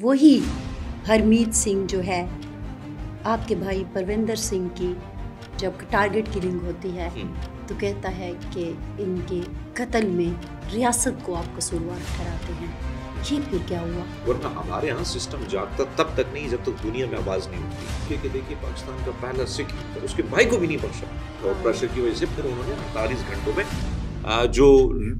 वही हरमीत सिंह जो है आपके भाई परविंदर सिंह की जब टारगेट किलिंग होती है तो कहता है कि इनके कत्ल में रियासत को आप कसूरवार ठहराते हैं। ये फिर क्या हुआ? वरना हमारे यहाँ सिस्टम जागता तब तक नहीं जब तक दुनिया में आवाज़ नहीं उठती। क्योंकि देखिए पाकिस्तान का पहला सिख उसके भाई को भी नहीं बख्शा और प्रेशर की वजह से फिर उन्होंने 48 घंटों में जो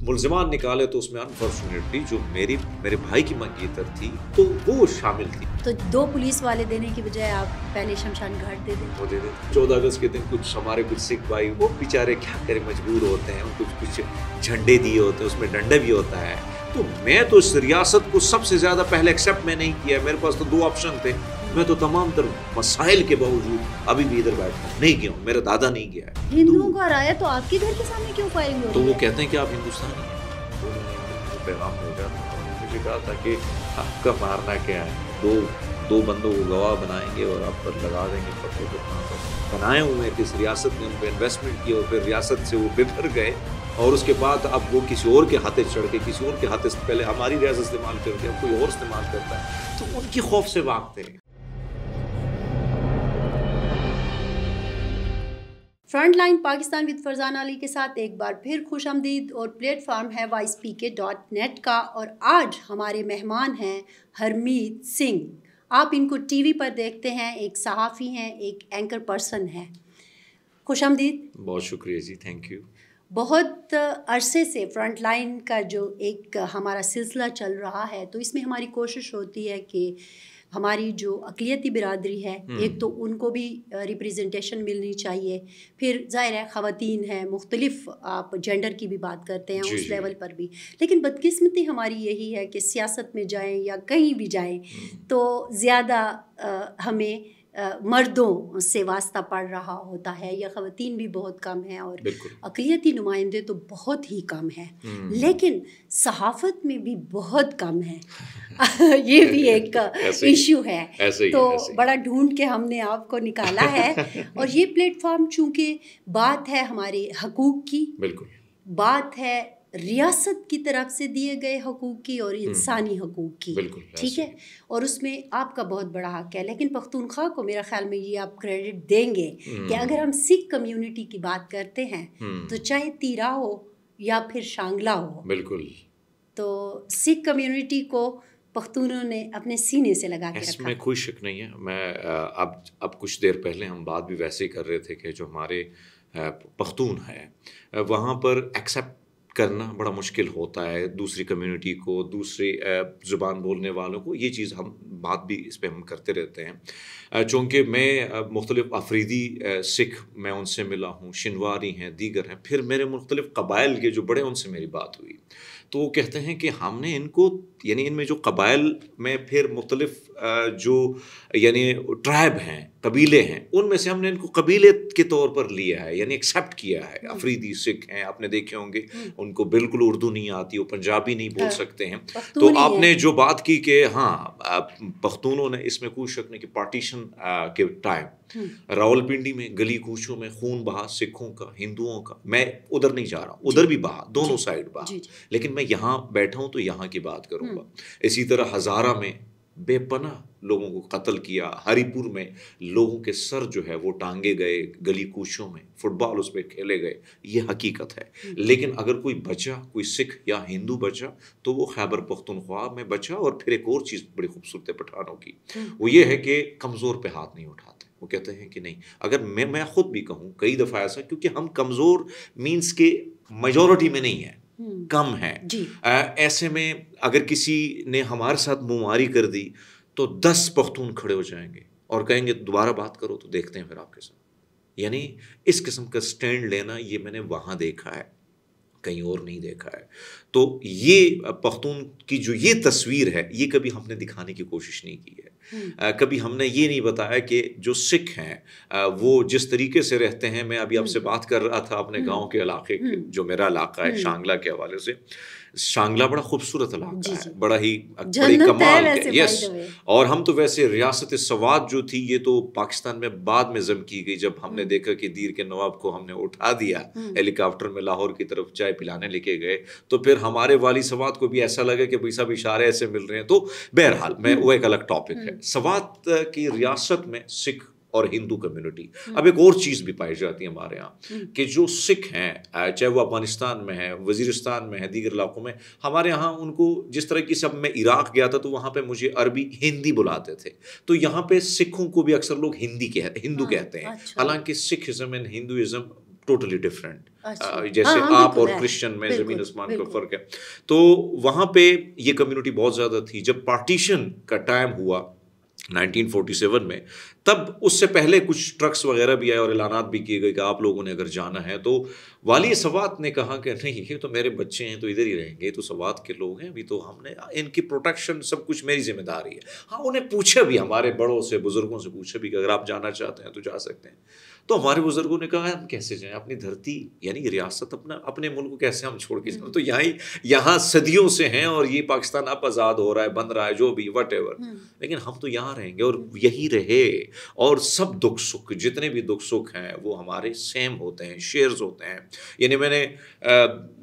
मुलजमान निकाले तो उसमें अनफॉर्चुनेटली जो मेरे भाई की मंगेतर थी तो वो शामिल थी। तो 2 पुलिस वाले देने की बजाय आप पहले शमशान घाट दे दें। वो दे दें। 14 अगस्त के दिन कुछ हमारे कुछ सिख भाई वो बेचारे क्या करें, मजबूर होते हैं, उनको कुछ झंडे दिए होते हैं, उसमें डंडे भी होता है। तो मैं तो इस रियासत को सबसे ज़्यादा पहले एक्सेप्ट मैं नहीं किया। मेरे पास तो 2 ऑप्शन थे। मैं तो तमाम तरह मसाइल के बावजूद अभी भी इधर बैठा नहीं गया हूँ। मेरा दादा नहीं गया है। हिंदुओं को हराया तो आपके घर के सामने क्यों फायरिंग हो? तो वो कहते हैं कि आप हिंदुस्तानी हैं। तो मुझे पैगाम हो गया था, मुझे कहा था कि आपका मारना क्या है, दो बंदों को गवाह बनाएंगे और आप पर लगा देंगे पत्थर। तो बनाए हुए थे इस रियासत ने, उन पर इन्वेस्टमेंट किया और फिर रियासत से वो बिखर गए और उसके बाद अब वो किसी और के हाथे चढ़ के, किसी और के हाथे पहले हमारी रियासत इस्तेमाल करके अब कोई और इस्तेमाल करता है तो उनकी खौफ से भागते हैं। फ्रंटलाइन पाकिस्तान विद फरजाना अली के साथ एक बार फिर खुशामदीद और प्लेटफार्म है yspk.net का और आज हमारे मेहमान हैं हरमीत सिंह। आप इनको टीवी पर देखते हैं, एक सहाफ़ी हैं, एक एंकर पर्सन हैं। खुशामदीद। बहुत शुक्रिया जी, थैंक यू। बहुत अरसे से फ्रंटलाइन का जो एक हमारा सिलसिला चल रहा है तो इसमें हमारी कोशिश होती है कि हमारी जो अक़लियती बिरादरी है एक तो उनको भी रिप्रेजेंटेशन मिलनी चाहिए, फिर ज़ाहिर है ख़वातीन हैं, मुख्तलिफ आप जेंडर की भी बात करते हैं उस लेवल पर भी, लेकिन बदकिस्मती हमारी यही है कि सियासत में जाएं या कहीं भी जाएं तो ज़्यादा हमें मर्दों से वास्ता पड़ रहा होता है या ख़वातीन भी बहुत कम हैं और अक़लियती नुमाइंदे तो बहुत ही कम हैं, लेकिन सहाफ़त में भी बहुत कम है। ये भी एक इशू है। तो बड़ा ढूंढ के हमने आपको निकाला है और ये प्लेटफॉर्म चूँकि बात है हमारे हकूक़ की, बिल्कुल बात है रियासत की तरफ से दिए गए हकूक़ की और इंसानी हकूक़ की, ठीक है, और उसमें आपका बहुत बड़ा हक है। लेकिन पख्तूनख्वा को मेरा ख़्याल में ये आप क्रेडिट देंगे कि अगर हम सिख कम्युनिटी की बात करते हैं तो चाहे तीरा हो या फिर शांगला हो, बिल्कुल, तो सिख कम्युनिटी को पख्तूनों ने अपने सीने से लगा के रखा। इसमें कोई शक नहीं है। मैं अब कुछ देर पहले हम बात भी वैसे ही कर रहे थे कि जो हमारे पख्तून है वहाँ पर एक्सेप्ट करना बड़ा मुश्किल होता है दूसरी कम्युनिटी को, दूसरी ज़ुबान बोलने वालों को। ये चीज़ हम बात भी इस पर हम करते रहते हैं। चूँकि मैं मुख्तलिफ़ अफरीदी सिख मैं उनसे मिला हूँ, शिनवारी हैं, दीगर हैं, फिर मेरे मुख्तलिफ़ कबाइल के जो बड़े उनसे मेरी बात हुई तो वो कहते हैं कि हमने इनको यानी इनमें जो कबाइल में फिर मुख्तलिफ़ जो यानी ट्राइब हैं, कबीले हैं, उनमें से हमने इनको कबीले के तौर पर लिया है यानी एक्सेप्ट किया है। अफरीदी सिख हैं, आपने देखे होंगे, उनको बिल्कुल उर्दू नहीं आती, वो पंजाबी नहीं बोल सकते हैं। तो आपने जो बात की कि हाँ पख्तूनों ने, इसमें कोई शक नहीं कि पार्टीशन के टाइम रावलपिंडी में गली कूचों में खून बहा सिखों का, हिंदुओं का। मैं उधर नहीं जा रहा हूँ, उधर भी बहा, दोनों साइड बहा, लेकिन मैं यहाँ बैठा हूँ तो यहाँ की बात करूँगा। इसी तरह हज़ारा में बेपनाह लोगों को कत्ल किया, हरिपुर में लोगों के सर जो है वो टांगे गए गली कूचों में, फुटबॉल उस पर खेले गए, ये हकीकत है। लेकिन अगर कोई बचा, कोई सिख या हिंदू बचा तो वो खैबर पख्तूनख्वा में बचा। और फिर एक और चीज़ बड़ी खूबसूरत है पठानों की, वो ये है कि कमज़ोर पे हाथ नहीं उठाते। वो कहते हैं कि नहीं, अगर मैं खुद भी कहूँ कई दफ़ा ऐसा, क्योंकि हम कमज़ोर मीन्स के मेजॉरिटी में नहीं है, कम है। ऐसे में अगर किसी ने हमारे साथ मुमारी कर दी तो 10 पख्तून खड़े हो जाएंगे और कहेंगे दोबारा बात करो तो देखते हैं फिर आपके साथ। यानी इस किस्म का स्टैंड लेना ये मैंने वहाँ देखा है, कहीं और नहीं देखा है। तो ये पख्तून की जो ये तस्वीर है ये कभी हमने दिखाने की कोशिश नहीं की है। कभी हमने ये नहीं बताया कि जो सिख हैं वो जिस तरीके से रहते हैं। मैं अभी आपसे बात कर रहा था अपने गांव के इलाके, जो मेरा इलाका है शांगला के हवाले से, शांगला बड़ा खूबसूरत इलाका है, बड़ा ही कमाल है। यस, और हम तो वैसे रियासत सवाद जो थी ये तो पाकिस्तान में बाद में जम की गई, जब हमने देखा कि दीर के नवाब को हमने उठा दिया, हेलीकॉप्टर में लाहौर की तरफ चाय पिलाने लेके गए, तो फिर हमारे वाली सवाद को भी ऐसा लगा कि भाई साहब इशारे ऐसे मिल रहे हैं। तो बहरहाल मैं वो एक अलग टॉपिक है। सवाद की रियासत में सिख और हिंदू कम्युनिटी, अब एक और चीज़ भी पाई जाती है हमारे यहाँ कि जो सिख हैं, चाहे वो अफगानिस्तान में है, वजीरिस्तान में है, दीगर इलाकों में, हमारे यहाँ उनको जिस तरह की सब, मैं इराक़ गया था तो वहाँ पे मुझे अरबी हिंदी बुलाते थे, तो यहाँ पे सिखों को भी अक्सर लोग हिंदू कहते हैं। हालांकि Sikhism and Hinduism totally different, जैसे आप और क्रिश्चियन में जमीन आसमान का फर्क है। तो वहाँ पे ये कम्युनिटी बहुत ज़्यादा थी। जब पार्टीशन का टाइम हुआ 1947 में, तब उससे पहले कुछ ट्रक्स वगैरह भी आए और ऐलानात भी किए गए कि आप लोगों ने अगर जाना है तो। वाली सवात ने कहा कि नहीं, ये तो मेरे बच्चे हैं तो इधर ही रहेंगे, तो सवात के लोग हैं, अभी तो हमने इनकी प्रोटेक्शन सब कुछ मेरी जिम्मेदारी है। हाँ, उन्हें पूछा भी, हमारे बड़ों से, बुजुर्गों से पूछा भी कि अगर आप जाना चाहते हैं तो जा सकते हैं। तो हमारे बुजुर्गों ने कहा हम कैसे जाएं, अपनी धरती यानी रियासत, अपने मुल्क को कैसे हम छोड़ के जाएं, तो यहाँ सदियों से हैं और ये पाकिस्तान अब आज़ाद हो रहा है, बन रहा है, जो भी व्हाटएवर, लेकिन हम तो यहाँ रहेंगे और यही रहे। और सब दुख सुख, जितने भी दुख सुख हैं वो हमारे सेम होते हैं, शेयर्स होते हैं। यानी मैंने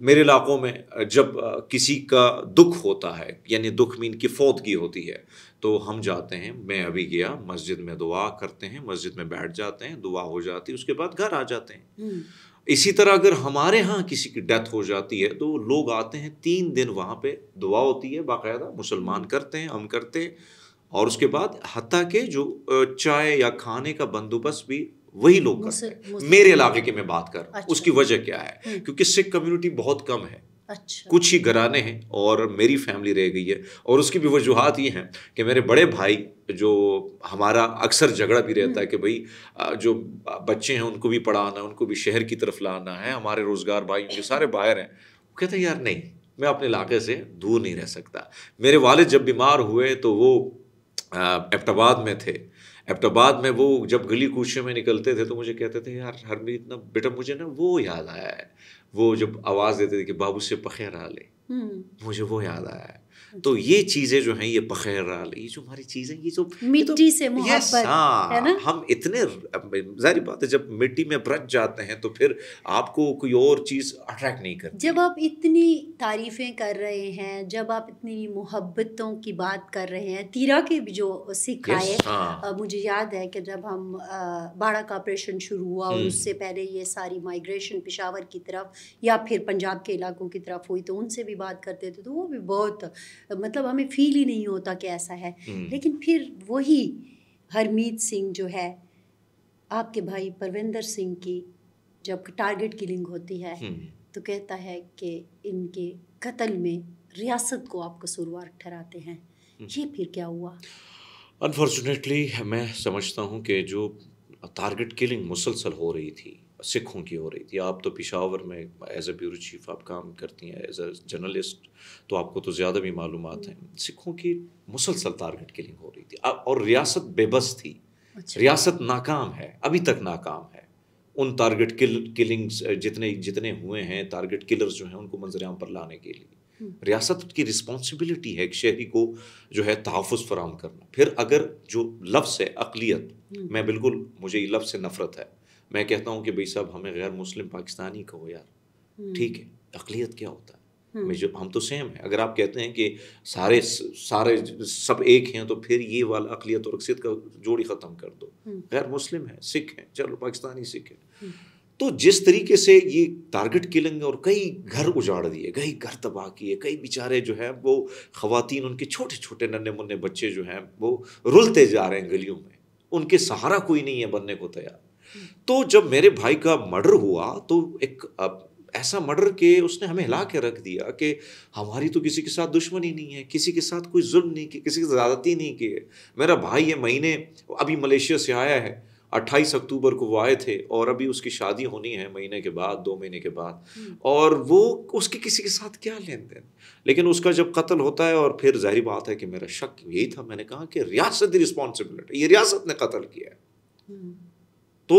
मेरे इलाकों में जब किसी का दुख होता है, यानी दुख मीन की फौतगी होती है, तो हम जाते हैं, मैं अभी गया, मस्जिद में दुआ करते हैं, मस्जिद में बैठ जाते हैं, दुआ हो जाती है, उसके बाद घर आ जाते हैं। इसी तरह अगर हमारे यहाँ किसी की डेथ हो जाती है तो लोग आते हैं, 3 दिन वहाँ पे दुआ होती है, बाकायदा मुसलमान करते हैं, हम करते हैं, और उसके बाद हत्ता के जो चाय या खाने का बंदोबस्त भी वही लोग करते हैं। मेरे इलाके की मैं बात कर रहा हूँ। अच्छा। उसकी वजह क्या है, क्योंकि सिख कम्युनिटी बहुत कम है। अच्छा। कुछ ही घराने हैं और मेरी फैमिली रह गई है, और उसकी भी वजूहत ये हैं कि मेरे बड़े भाई, जो हमारा अक्सर झगड़ा भी रहता है कि भाई जो बच्चे हैं उनको भी पढ़ाना, उनको भी शहर की तरफ लाना है, हमारे रोज़गार भाई उनके सारे बाहर हैं, वो कहते हैं यार नहीं, मैं अपने इलाके से दूर नहीं रह सकता। मेरे वालिद जब बीमार हुए तो वो एबटाबाद में थे, एबटाबाद में वो जब गली कूचे में निकलते थे तो मुझे कहते थे यार हरमीत इतना बेटा, मुझे ना वो याद आया है, वो जब आवाज़ देते थे कि बाबू से पखेरा ले, मुझे वो याद आया है। तो ये चीज़ें जो हैं, ये पखेरा ले, ये जो हमारी चीज़ें, ये जो मिट्टी से मोहब्बत है ना, हम इतने, जाहिर बात है जब मिट्टी में रच जाते हैं तो फिर आपको कोई और चीज़ अट्रैक्ट नहीं करती। जब आप इतनी तारीफ़ें कर रहे हैं, जब आप इतनी मोहब्बतों की बात कर रहे हैं, तीरा के भी जो सिख आए, मुझे याद है कि जब हम बाड़ा का ऑपरेशन शुरू हुआ और उससे पहले ये सारी माइग्रेशन पेशावर की तरफ या फिर पंजाब के इलाकों की तरफ हुई, तो उनसे भी बात करते थे तो वो भी बहुत, मतलब हमें फील ही नहीं होता कि ऐसा है। लेकिन फिर वही हरमीत सिंह जो है, आपके भाई परविंदर सिंह की जब टारगेट किलिंग होती है तो कहता है कि इनके कत्ल में रियासत को आप कसूरवार ठहराते हैं, ये फिर क्या हुआ? अनफॉर्चुनेटली मैं समझता हूँ कि जो टारगेट किलिंग मुसलसल हो रही थी, सिखों की हो रही थी, आप तो पिशावर में एज ए ब्यूरो चीफ आप काम करती हैं, एज ए जर्नलिस्ट, तो आपको तो ज़्यादा भी मालूमात हैं, सिखों की मुसलसल टारगेट किलिंग हो रही थी और रियासत बेबस थी। अच्छा। रियासत नाकाम है, अभी तक नाकाम है। उन टारगेट किलिंग्स जितने हुए हैं, टारगेट किलर्स जो हैं उनको मंजरेआम पर लाने के लिए रियासत की रिस्पॉन्सिबिलिटी है एक शहरी को जो है तहफ़ुज़ फराम करना। फिर अगर जो लफ्ज़ है अक़लियत, मैं बिल्कुल, मुझे ये लफ्ज़ से नफ़रत है, मैं कहता हूँ कि भाई साहब हमें गैर मुस्लिम पाकिस्तानी कहो यार, ठीक है, अक़लियत क्या होता है, हम तो सेम है। अगर आप कहते हैं कि सारे सब एक हैं तो फिर ये वाला अक़लियत और अक्सियत का जोड़ी ख़त्म कर दो, गैर मुस्लिम है, सिख है, चलो पाकिस्तानी सिख है। तो जिस तरीके से ये टारगेट किलिंग, और कई घर उजाड़ दिए, कई घर तबाह किए, कई बेचारे जो है वो ख़वातीन, उनके छोटे छोटे नन्हे मुन्ने बच्चे जो हैं वो रुलते जा रहे हैं गलियों में, उनके सहारा कोई नहीं है बनने को तैयार। तो जब मेरे भाई का मर्डर हुआ तो एक ऐसा मर्डर के उसने हमें हिला के रख दिया कि हमारी तो किसी के साथ दुश्मनी नहीं है, किसी के साथ कोई जुल्म नहीं किया, किसी की ज़्यादती नहीं की है। मेरा भाई ये महीने अभी मलेशिया से आया है, 28 अक्टूबर को वो आए थे और अभी उसकी शादी होनी है महीने के बाद, 2 महीने के बाद, और वो उसके किसी के साथ क्या लेन देन। लेकिन उसका जब कत्ल होता है और फिर जाहिर बात है कि मेरा शक यही था, मैंने कहा कि रियासत रिस्पॉन्सिबिलिटी, ये रियासत ने कत्ल किया है। तो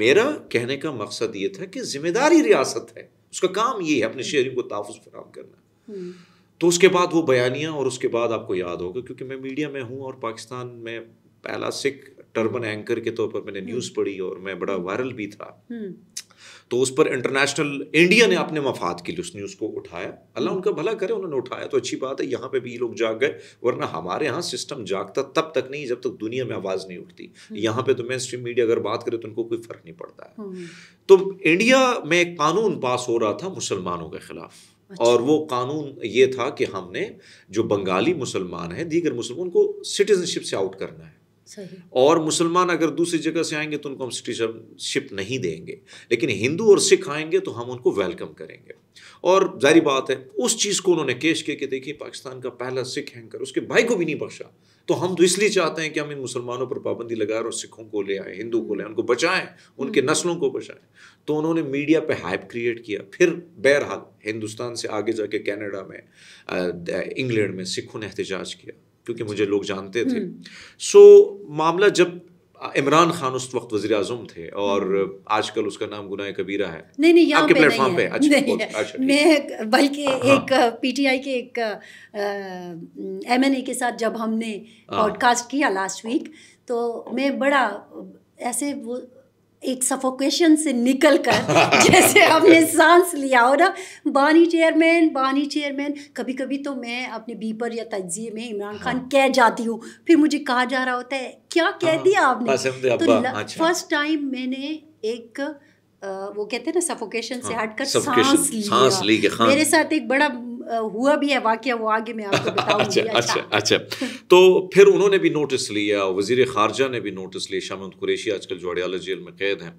मेरा कहने का मकसद ये था कि जिम्मेदारी रियासत है, उसका काम ये है अपने शहरी को तहफ़ुज़ फराहम करना। तो उसके बाद वो बयानिया और उसके बाद आपको याद होगा क्योंकि मैं मीडिया में हूँ और पाकिस्तान में पहला सिख टर्बन एंकर के तौर पर मैंने न्यूज़ पढ़ी और मैं बड़ा वायरल भी था। तो उस पर इंटरनेशनल इंडिया ने अपने मफाद के लिए उस न्यूज़ को उठाया, अल्लाह उनका भला करे उन्होंने उठाया तो अच्छी बात है, यहाँ पे भी ये लोग जाग गए, वरना हमारे यहाँ सिस्टम जागता तब तक नहीं जब तक दुनिया में आवाज़ नहीं उठती। यहाँ पे तो मेन स्ट्रीम मीडिया अगर बात करे तो उनको कोई फ़र्क नहीं पड़ता है। तो इंडिया में एक कानून पास हो रहा था मुसलमानों के ख़िलाफ़, और वो कानून ये था कि हमने जो बंगाली मुसलमान हैं दीगर मुसलमान को सिटीजनशिप से आउट करना है, और मुसलमान अगर दूसरी जगह से आएंगे तो उनको हम सिटीजनशिप नहीं देंगे, लेकिन हिंदू और सिख आएंगे तो हम उनको वेलकम करेंगे। और जाहिर बात है उस चीज़ को उन्होंने केश किया कि देखिए पाकिस्तान का पहला सिख हैंकर उसके भाई को भी नहीं बख्शा, तो हम तो इसलिए चाहते हैं कि हम इन मुसलमानों पर पाबंदी लगाएं और सिखों को ले आएँ, हिंदू को ले आएं, उनको बचाएं, उनके नस्लों को बचाएं। तो उन्होंने मीडिया पे हाइप क्रिएट किया। फिर बहरहाल हिंदुस्तान से आगे जाके कनाडा में, इंग्लैंड में सिखों ने एहतजाज किया क्योंकि मुझे लोग जानते थे। सो मामला जब इमरान खान उस वक्त वज़ीरे आज़म थे और आजकल उसका नाम गुनाह कबीरा है। नहीं, यहाँ पे प्लेटफॉर्म पे अच्छा मैं बल्कि एक पीटीआई के एक एमएनए के साथ जब हमने पॉडकास्ट किया लास्ट वीक, तो मैं बड़ा ऐसे वो एक सफोकेशन से निकल कर जैसे हमने सांस लिया हो ना, बानी चेयरमैन कभी कभी तो मैं अपने बीपर या तज्जिए में इमरान खान कह जाती हूँ, फिर मुझे कहा जा रहा होता है क्या कह दिया आपने। तो फर्स्ट टाइम मैंने एक वो कहते हैं ना सफोकेशन से हटकर सांस लिया। मेरे साथ एक बड़ा हुआ भी है वाकया, वो आगे मैं आपको बताऊंगी। अच्छा। तो फिर उन्होंने भी नोटिस लिया, वजीर खारजा ने भी नोटिस लिया, शामंद कुरैशी आजकल जोड़ियाला जेल में कैद हैं,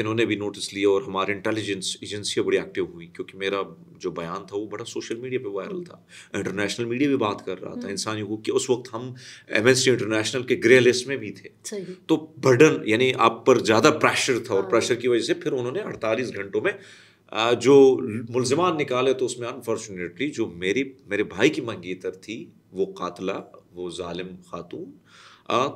इन्होंने भी नोटिस लिया और हमारे इंटेलिजेंस एजेंसियाँ बड़ी एक्टिव हुई क्योंकि मेरा जो बयान था वो बड़ा सोशल मीडिया पे वायरल था, इंटरनेशनल मीडिया भी बात कर रहा था इंसानी हकूक़ की। उस वक्त हम एमनेस्टी इंटरनेशनल के ग्रे लिस्ट में भी थे, तो बर्डन यानी आप पर ज़्यादा प्रेशर था और प्रेशर की वजह से फिर उन्होंने 48 घंटों में जो मुलजमान निकाले तो उसमें अनफॉर्चुनेटली जो मेरे भाई की मंगेतर थी, वो कातला, वो जालिम खातून,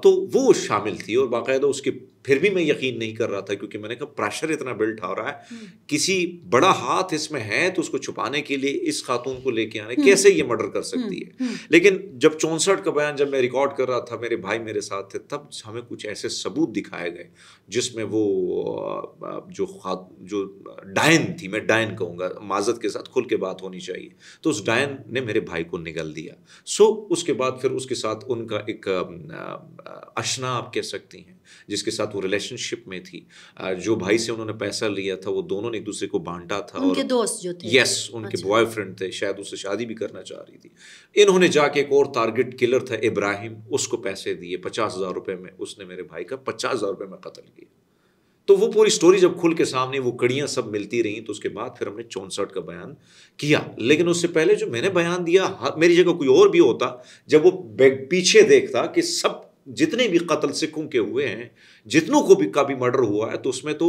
तो वो शामिल थी। और बाकायदा उसके फिर भी मैं यकीन नहीं कर रहा था क्योंकि मैंने कहा प्रेशर इतना बिल्ट हो रहा है, किसी बड़ा हाथ इसमें है तो उसको छुपाने के लिए इस खातून को लेके आने कैसे ये मर्डर कर सकती है। लेकिन जब 64 का बयान जब मैं रिकॉर्ड कर रहा था, मेरे भाई मेरे साथ थे, तब हमें कुछ ऐसे सबूत दिखाए गए जिसमें वो जो डायन थी, मैं डायन कहूँगा, माजत के साथ खुल के बात होनी चाहिए, तो उस डायन ने मेरे भाई को निगल दिया। सो उसके बाद फिर उसके साथ उनका एक अशना आप कह सकती हैं जिसके साथ वो रिलेशनशिप में थी, जो भाई से उन्होंने पैसा लिया था वो दोनों ने एक दूसरे को बांटा था, उनके और दोस्त जो थे उनके अच्छा। बॉयफ्रेंड थे, शायद उससे शादी भी करना चाह रही थी। इन्होंने जाके एक और टारगेट किलर था इब्राहिम, उसको पैसे दिए 50,000 रुपये में, उसने मेरे भाई का 50,000 रुपये में कत्ल किया। तो वो पूरी स्टोरी जब खुल के सामने वो कड़ियाँ सब मिलती रहीं, तो उसके बाद फिर हमने 64 का बयान किया। लेकिन उससे पहले जो मैंने बयान दिया, मेरी जगह कोई और भी होता, जब वो पीछे देखता कि सब जितने भी कत्ल सिखों के हुए हैं, जितनों को भी का भी मर्डर हुआ है, तो उसमें तो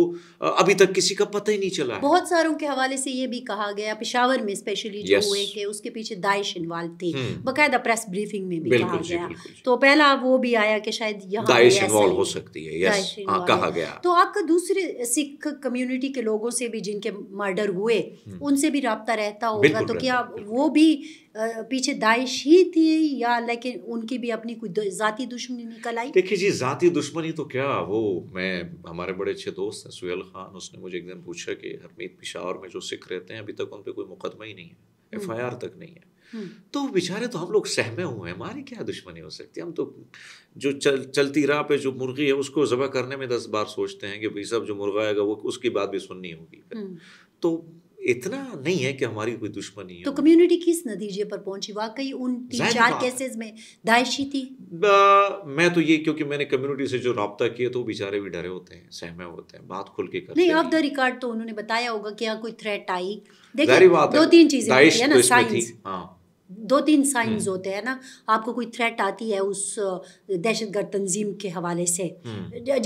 अभी तक किसी का पता ही नहीं चला है। बहुत सारों के हवाले से ये भी कहा गया, पेशावर में स्पेशली जो हुए कि उसके पीछे दाइश इन्वॉल्व थी, बकायदा प्रेस ब्रीफिंग में भी कहा गया। तो पहला वो भी आया कि शायद यहाँ दाइश इन्वॉल्व हो सकती है, यस कहा गया। तो आपका दूसरे सिख कम्युनिटी के लोगों से भी जिनके मर्डर हुए उनसे भी रब्ता रहता होगा, तो क्या वो भी पीछे दाइश ही थी या लेकिन उनकी भी अपनी कोई ज़ाती दुश्मनी निकल आई? देखिए जी, ज़ाती दुश्मनी तो क्या, वो मैं हमारे बड़े अच्छे दोस्त हैं सुहेल खान, उसने मुझे एक दिन पूछा कि हरमीत पेशावर में जो सिख रहते हैं अभी तक उन पर कोई मुकदमा ही नहीं है, FIR तक नहीं है, तो बेचारे तो हम लोग सहमे हुए हैं, हमारी क्या दुश्मनी हो सकती है। हम तो जो चलती राह पे जो मुर्गी है उसको ज़बह करने में 10 बार सोचते हैं कि भाई साहब जो मुर्गा आएगा वो उसकी बात भी सुननी होगी। तो इतना नहीं है कि हमारी कोई दुश्मनी है। तो कम्युनिटी किस नतीजे पर पहुंची? वाकई उन 3-4 केसेस में दाइशी थी। मैं तो ये क्योंकि मैंने कम्युनिटी से जो रब्ता किया तो बेचारे भी डरे होते हैं, सहमे होते हैं, बात खुल के करते नहीं। ऑफ द रिकॉर्ड तो उन्होंने बताया होगा कि यहाँ कोई थ्रेट आई, देखिए 2-3 चीजें दो तीन साइंस होते हैं ना, आपको कोई थ्रेट आती है उस दहशतगर्द तंजीम के हवाले से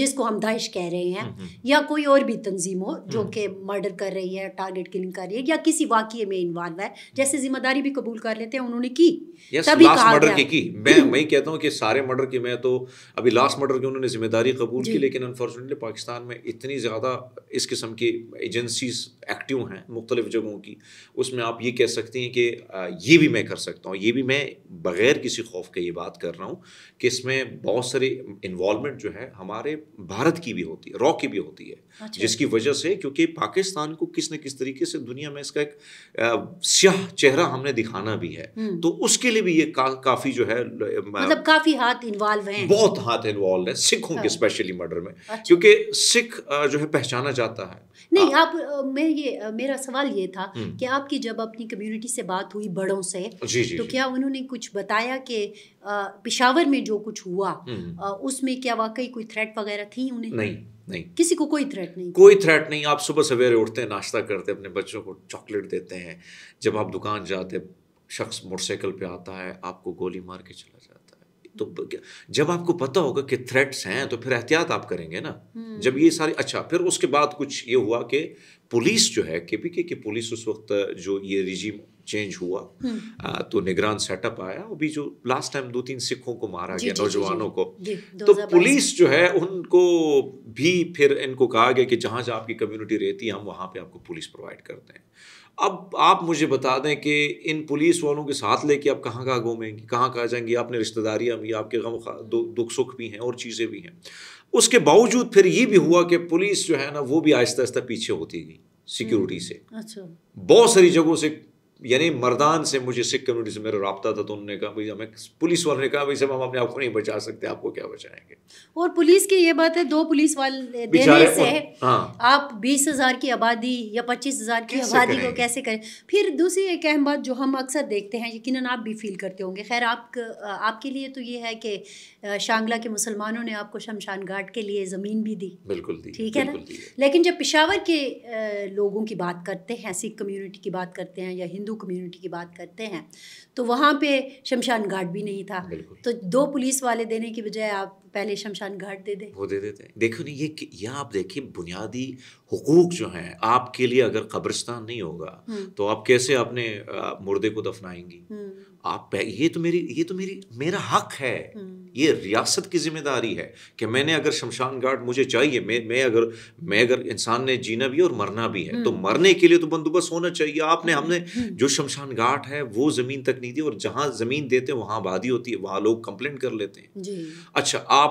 जिसको हम दाइश कह रहे हैं, या कोई और भी तंजीम हो जो कि मर्डर कर रही है, टारगेट किलिंग कर रही है, या किसी वाकये में इन्वॉल्व है, जैसे जिम्मेदारी भी कबूल कर लेते हैं उन्होंने की, तभी कहा मर्डर की। मैं कहता हूँ कि सारे मर्डर की, मैं तो अभी लास्ट मर्डर की उन्होंने जिम्मेदारी कबूल की, लेकिन अनफॉर्चुनेटली पाकिस्तान में इतनी ज़्यादा इस किस्म की एजेंसीज एक्टिव हैं मुख्तलिफ जगहों की, उसमें आप ये कह सकती हैं कि ये भी मैं कर सकता हूँ, ये भी मैं बग़ैर किसी खौफ के ये बात कर रहा हूँ कि इसमें बहुत सारी इन्वॉल्वमेंट जो है हमारे भारत की भी होती है, रॉ की भी होती है। अच्छा। जिसकी वजह से, क्योंकि पाकिस्तान को किस न किस तरीके से दुनिया में इसका एक स्याह चेहरा हमने दिखाना भी है, तो उसके लिए भी ये काफ़ी जो है, मतलब काफ़ी हाथ इन्वॉल्व हैं, बहुत हाथ इन्वॉल्व है सिखों के स्पेशली मर्डर में, क्योंकि सिख जो है पहचाना जाता है। नहीं आप, मैं ये, मेरा सवाल ये था कि आपकी जब अपनी कम्युनिटी से बात हुई, बड़ों से, तो क्या उन्होंने कुछ बताया कि पेशावर में जो कुछ हुआ उसमें क्या वाकई कोई थ्रेट वगैरह थी उन्हें? नहीं, नहीं, किसी को कोई थ्रेट नहीं, कोई थ्रेट नहीं। आप सुबह सवेरे उठते हैं, नाश्ता करते हैं, अपने बच्चों को चॉकलेट देते हैं, जब आप दुकान जाते शख्स मोटरसाइकिल पे आता है आपको गोली मार के चला जाता है, तो जब आपको पता होगा कि थ्रेट्स हैं तो फिर एहतियात आप करेंगे ना। जब ये सारे, अच्छा फिर उसके बाद कुछ ये हुआ कि पुलिस जो है केपीके की पुलिस उस वक्त जो ये रिजीम चेंज हुआ तो निगरान सेटअप आया, अभी जो लास्ट टाइम 2-3 सिखों को मारा गया, नौजवानों को, तो पुलिस जो है उनको भी फिर इनको कहा गया कि जहाँ जहाँ आपकी कम्युनिटी रहती है हम वहाँ पे आपको पुलिस प्रोवाइड करते हैं। अब आप मुझे बता दें कि इन पुलिस वालों के साथ लेके आप कहाँ घूमेंगी, कहाँ जाएंगी, आपने रिश्तेदारियाँ भी, आपके गम दुख सुख भी हैं और चीज़ें भी हैं। उसके बावजूद फिर ये भी हुआ कि पुलिस जो है ना वो भी आहिस्ता आहिस्ता पीछे होती गई सिक्योरिटी से। अच्छा। बहुत सारी जगहों से, यानी मर्दान से, मुझे सिख कम्युनिटी से मेरा रब्ता था, तो उन्होंने कहा भाई हमें, पुलिस वालों ने कहा भाई सब हम अपने आप को नहीं बचा सकते, आपको क्या बचाएंगे। और पुलिस की ये बात है, 2 पुलिस वाले देने से आप 20,000 की आबादी या 25,000 की आबादी को कैसे करें। फिर दूसरी एक अहम बात जो हम अक्सर देखते हैं, यकीनन आप भी फील करते होंगे, खैर आपके लिए तो ये है कि शांगला के मुसलमानों ने आपको शमशान घाट के लिए ज़मीन भी दी, बिल्कुल दी, ठीक है ना, लेकिन जब पेशावर के लोगों की बात करते हैं, सिख कम्यूनिटी की बात करते हैं या कम्युनिटी की बात करते हैं, तो वहाँ पे शमशान घाट भी नहीं था, तो 2 पुलिस वाले देने की बजाय आप पहले शमशान घाट दे दें, वो दे देते हैं। देखो नहीं, ये आप देखिए बुनियादी हुकूक जो हैं आपके लिए, अगर कब्रिस्तान नहीं होगा तो आप कैसे अपने मुर्दे को दफनाएंगी आप। ये तो मेरा हक है, ये रियासत की जिम्मेदारी है कि मैंने, अगर शमशान घाट मुझे चाहिए, मैं अगर इंसान ने जीना भी और मरना भी है तो मरने के लिए तो बंदोबस्त होना चाहिए। आपने, हमने जो शमशान घाट है वो ज़मीन तक नहीं दी, और जहाँ ज़मीन देते हैं वहाँ आबादी होती है, वहाँ लोग कंप्लेंट कर लेते हैं जी। अच्छा, आप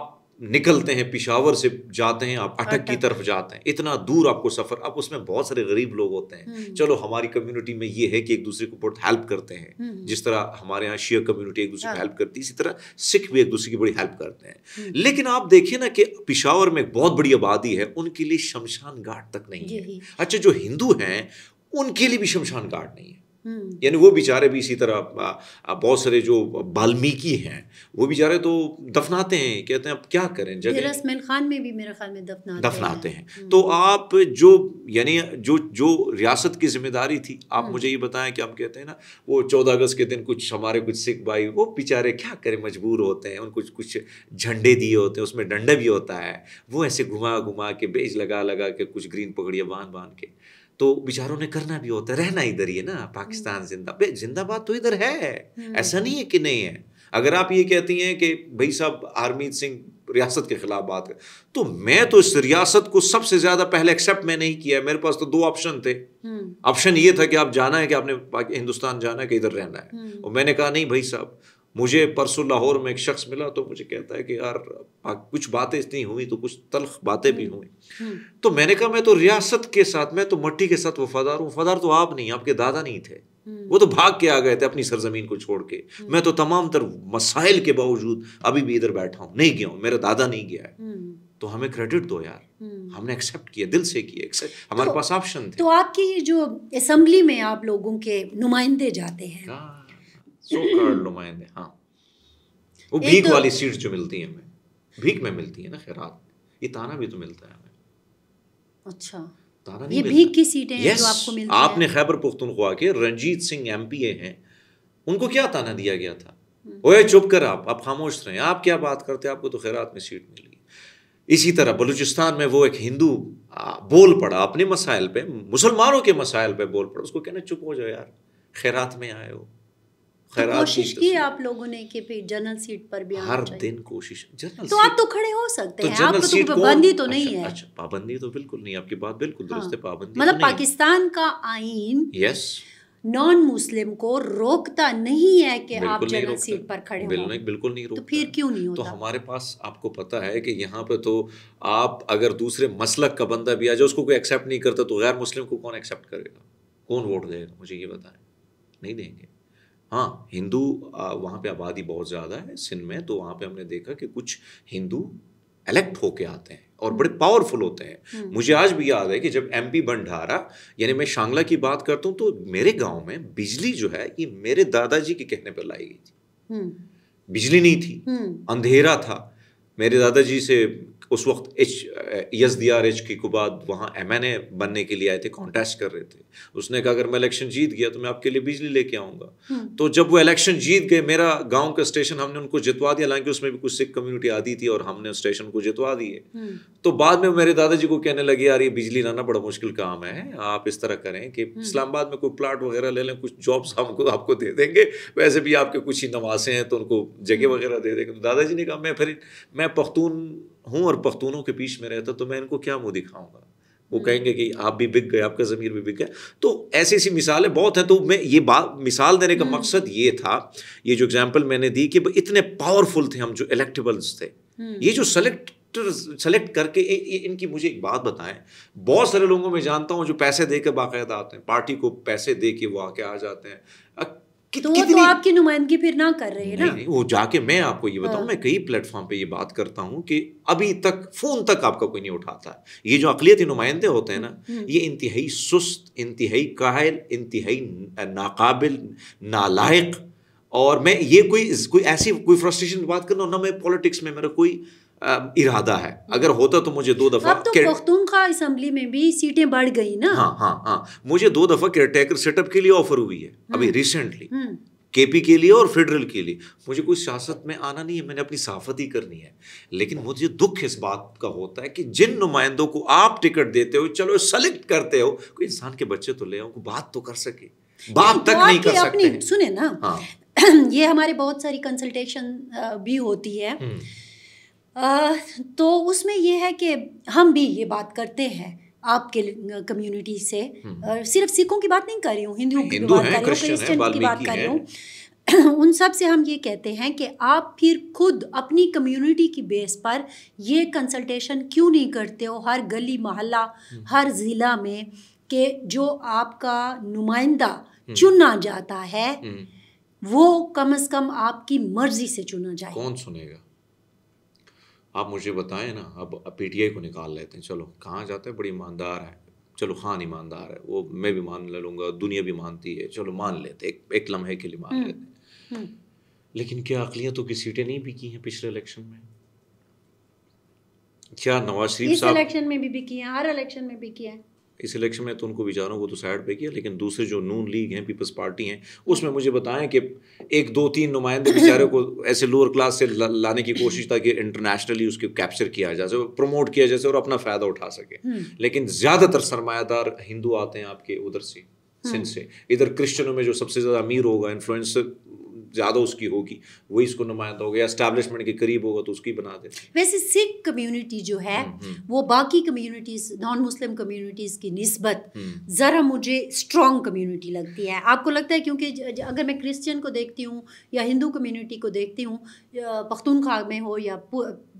निकलते हैं पेशावर से, जाते हैं आप अटक की तरफ जाते हैं, इतना दूर आपको सफ़र, अब उसमें बहुत सारे गरीब लोग होते हैं। चलो हमारी कम्युनिटी में ये है कि एक दूसरे को बहुत हेल्प करते हैं, जिस तरह हमारे यहाँ शिया कम्युनिटी एक दूसरे को हेल्प करती है, इसी तरह सिख भी एक दूसरे की बड़ी हेल्प करते हैं। लेकिन आप देखिए ना कि पेशावर में बहुत बड़ी आबादी है, उनके लिए शमशान घाट तक नहीं है। अच्छा, जो हिंदू हैं उनके लिए भी शमशान घाट नहीं है, यानी वो बेचारे भी इसी तरह, बहुत सारे जो वाल्मीकि हैं वो बेचारे तो दफनाते हैं, कहते हैं अब क्या करें, जगह रसमेल खान में भी मेरे ख्याल में दफनाते हैं। तो आप जो, यानी जो रियासत की जिम्मेदारी थी, आप मुझे ये बताएं कि हम कहते हैं ना वो 14 अगस्त के दिन कुछ हमारे कुछ सिख भाई वो बेचारे क्या करें, मजबूर होते हैं, उनको कुछ झंडे दिए होते हैं, उसमें डंडा भी होता है, वो ऐसे घुमा घुमा के, बेज लगा लगा के, कुछ ग्रीन पगड़ियाँ बांध बांध के, तो बेचारों ने करना भी होता है, रहना इधर ही है ना, पाकिस्तान जिंदाबाद तो इधर है, ऐसा नहीं है कि नहीं है। अगर आप ये कहती हैं कि भाई साहब हरमीत सिंह रियासत के खिलाफ बात है, तो मैं तो इस रियासत को सबसे ज्यादा पहले एक्सेप्ट मैं नहीं किया, मेरे पास तो 2 ऑप्शन थे। ऑप्शन ये था कि आप जाना है, कि आपने हिंदुस्तान जाना है कि इधर रहना है, और मैंने कहा नहीं भाई साहब। मुझे परसों लाहौर में एक शख्स मिला, तो मुझे कहता है कि यार कुछ बातें इतनी हुई, तो कुछ तल्ख बातें भी हुई, तो मैंने कहा मैं तो रियासत के साथ, मैं तो मट्टी के साथ वफादार हूँ। वफादार तो आप नहीं, आपके दादा नहीं थे, वो तो भाग के आ गए थे अपनी सरजमीन को छोड़ के। मैं तो तमाम तर मसाइल के बावजूद अभी भी इधर बैठा हूँ, नहीं गया हूँ, मेरा दादा नहीं गया है, तो हमें क्रेडिट दो यार, हमने एक्सेप्ट किया, दिल से किया, हमारे पास ऑप्शन थे। तो आपकी ये जो असम्बली में आप लोगों के नुमाइंदे जाते हैं, नुमाइंदे, हाँ, वो भीख वाली सीट जो मिलती है हमें, भीख में मिलती है ना खैरात, ये ताना भी तो मिलता है हमें। अच्छा, ताना नहीं, ये भीख की सीटें हैं जो आपको मिलती हैं। आपने खैबर पुख्तनख्वा के रंजीत सिंह MPA हैं, उनको क्या ताना दिया गया था? ओए चुप कर, आप खामोश रहें, आप क्या बात करते हैं, आपको तो खैरात में सीट मिली। इसी तरह बलूचिस्तान में वो एक हिंदू बोल पड़ा अपने मसाइल पे, मुसलमानों के मसाइल पे बोल पड़ा, उसको कहना चुप हो जाओ यार, खैरात में आए हो। तो कोशिश की आप लोगों ने कि फिर जनरल सीट पर भी हर दिन कोशिश, जनरल तो आप तो खड़े हो सकते हैं, आप तो पाबंदी तो नहीं है। अच्छा, पाबंदी तो बिल्कुल नहीं, आपकी बात बिल्कुल दुरुस्त है, पाबंदी मतलब पाकिस्तान का आईन यस नॉन मुस्लिम को रोकता नहीं है कि आप जनरल सीट पर खड़े हों, बिल्कुल नहीं रोकता। तो फिर क्यों नहीं होता? तो हमारे पास आपको पता है कि यहाँ पे तो आप अगर दूसरे मसलक का बंदा भी आ जाए उसको कोई एक्सेप्ट नहीं करता, तो गैर मुस्लिम को कौन एक्सेप्ट करेगा, कौन वोट देगा, मुझे ये बताएं, नहीं देंगे। हाँ, हिंदू वहाँ पे आबादी बहुत ज़्यादा है सिंध में, तो वहाँ पे हमने देखा कि कुछ हिंदू इलेक्ट होके आते हैं और बड़े पावरफुल होते हैं। मुझे आज भी याद है कि जब एमपी भंडारा, यानी मैं शांगला की बात करता हूँ, तो मेरे गांव में बिजली जो है ये मेरे दादाजी के कहने पर लाई गई थी। बिजली नहीं थी, अंधेरा था, मेरे दादाजी से उस वक्त SDRH की कुबाद वहाँ MNA बनने के लिए आए थे, कॉन्टेस्ट कर रहे थे। उसने कहा अगर मैं इलेक्शन जीत गया तो मैं आपके लिए बिजली लेके आऊँगा। तो जब वो इलेक्शन जीत गए, मेरा गांव का स्टेशन हमने उनको जितवा दिया, हालांकि उसमें भी कुछ सिख कम्युनिटी आती थी और हमने उस स्टेशन को जितवा दिए। तो बाद में मेरे दादाजी को कहने लगे यार ये बिजली लाना बड़ा मुश्किल काम है, आप इस तरह करें कि इस्लामाबाद में कोई प्लाट वगैरह ले लें, कुछ जॉब्स हमको आपको दे देंगे, वैसे भी आपके कुछ ही नवासे हैं तो उनको जगह वगैरह दे देंगे। दादाजी ने कहा मैं पख्तून हूँ और पख्तूनों के बीच में रहता, तो मैं इनको क्या मुंह दिखाऊंगा, वो कहेंगे कि आप भी बिक गए, आपका ज़मीर भी बिक गया। तो ऐसी ऐसी मिसालें बहुत हैं। तो मैं ये बात मिसाल देने का मकसद ये था, ये जो एग्जांपल मैंने दी कि इतने पावरफुल थे हम जो इलेक्टेबल्स थे, ये जो सेलेक्ट करके इनकी मुझे एक बात बताएं, बहुत सारे लोगों में जानता हूँ जो पैसे दे के बाकायदा आते हैं, पार्टी को पैसे दे के वो आके आ जाते हैं। तो आपकी नुमाइंदगी फिर ना कर रहे हैं ना, वो जाके, मैं आपको ये बताऊं, मैं कई प्लेटफॉर्म पे ये बात करता हूं कि अभी तक फोन तक आपका कोई नहीं उठाता है। ये जो अकलियती नुमाइंदे होते हैं ना, ये इंतहाई सुस्त, इंतहाई काहिल, इंतहाई नाकाबिल, नालायक। और मैं ये कोई ऐसी कोई फ्रस्ट्रेशन की बात कर रहा हूँ ना, मैं पॉलिटिक्स में मेरा कोई इरादा है, अगर होता तो मुझे 2 दफ़ा अब तो पख्तूनख्वा असेंबली में भी सीटें बढ़ गई ना। हाँ हाँ हाँ, मुझे 2 दफ़ा केयरटेकर सेटअप के लिए ऑफर हुई है, अभी रिसेंटली KP के लिए और फेडरल के लिए। मुझे कोई सियासत में आना नहीं है, मैंने अपनी सहाफत ही करनी है। लेकिन मुझे दुख इस बात का होता है कि जिन नुमाइंदों को आप टिकट देते हो, चलो सेलेक्ट करते हो, कोई इंसान के बच्चे तो ले आओ, बात तो कर सके, बात तक नहीं कर सकते। सुने ना, ये हमारे बहुत सारी कंसल्टेशन भी होती है, तो उसमें यह है कि हम भी ये बात करते हैं आपके कम्युनिटी से, सिर्फ सिखों की बात नहीं कर रही हूँ, हिंदुओं की बात कर रही हूँ, क्रिश्चियन की बात कर रही हूँ, उन सब से हम ये कहते हैं कि आप फिर खुद अपनी कम्युनिटी की बेस पर ये कंसल्टेशन क्यों नहीं करते हो हर गली मोहल्ला, हर ज़िला में, कि जो आपका नुमाइंदा चुना जाता है वो कम आपकी मर्जी से चुना जाए। कौन सुनेगा? आप मुझे बताएं ना, अब PTI को निकाल लेते हैं, चलो कहाँ जाता है, बड़ी ईमानदार है, चलो खान ईमानदार है, वो मैं भी मान ले लूँगा, दुनिया भी मानती है, चलो मान लेते, एक लम्हे के लिए मान लेते हैं। लेकिन क्या अकलियतों की सीटें नहीं बिकी हैं पिछले इलेक्शन में? क्या नवाज शरीफ साहब इलेक्शन में भी बिकी हैं? हर इलेक्शन में बिकी है। इस इलेक्शन में तो उनको बेचारों को तो साइड पे किया, लेकिन दूसरे जो नून लीग हैं, पीपल्स पार्टी हैं, उसमें मुझे बताएं कि 1-2-3 नुमाइंदे बेचारों को ऐसे लोअर क्लास से लाने की कोशिश, ताकि इंटरनेशनली उसके कैप्चर किया जा सके, प्रमोट किया जा सके और अपना फ़ायदा उठा सके। लेकिन ज़्यादातर सरमायादार हिंदू आते हैं आपके उधर से, सिंध से। इधर क्रिश्चनों में जो सबसे ज़्यादा अमीर होगा, इन्फ्लुएंसर ज़्यादा उसकी होगी, वही इसको नुमाइंदा होगा, या एस्टैब्लिशमेंट के करीब होगा तो उसकी बना देते हैं। वैसे सिख कम्युनिटी जो है वो बाकी कम्युनिटीज़, नॉन मुस्लिम कम्युनिटीज़ की निस्बत ज़रा मुझे स्ट्रॉन्ग कम्युनिटी लगती है। आपको लगता है? क्योंकि अगर मैं क्रिश्चियन को देखती हूँ या हिंदू कम्युनिटी को देखती हूँ, पख्तूनख्वा में हो या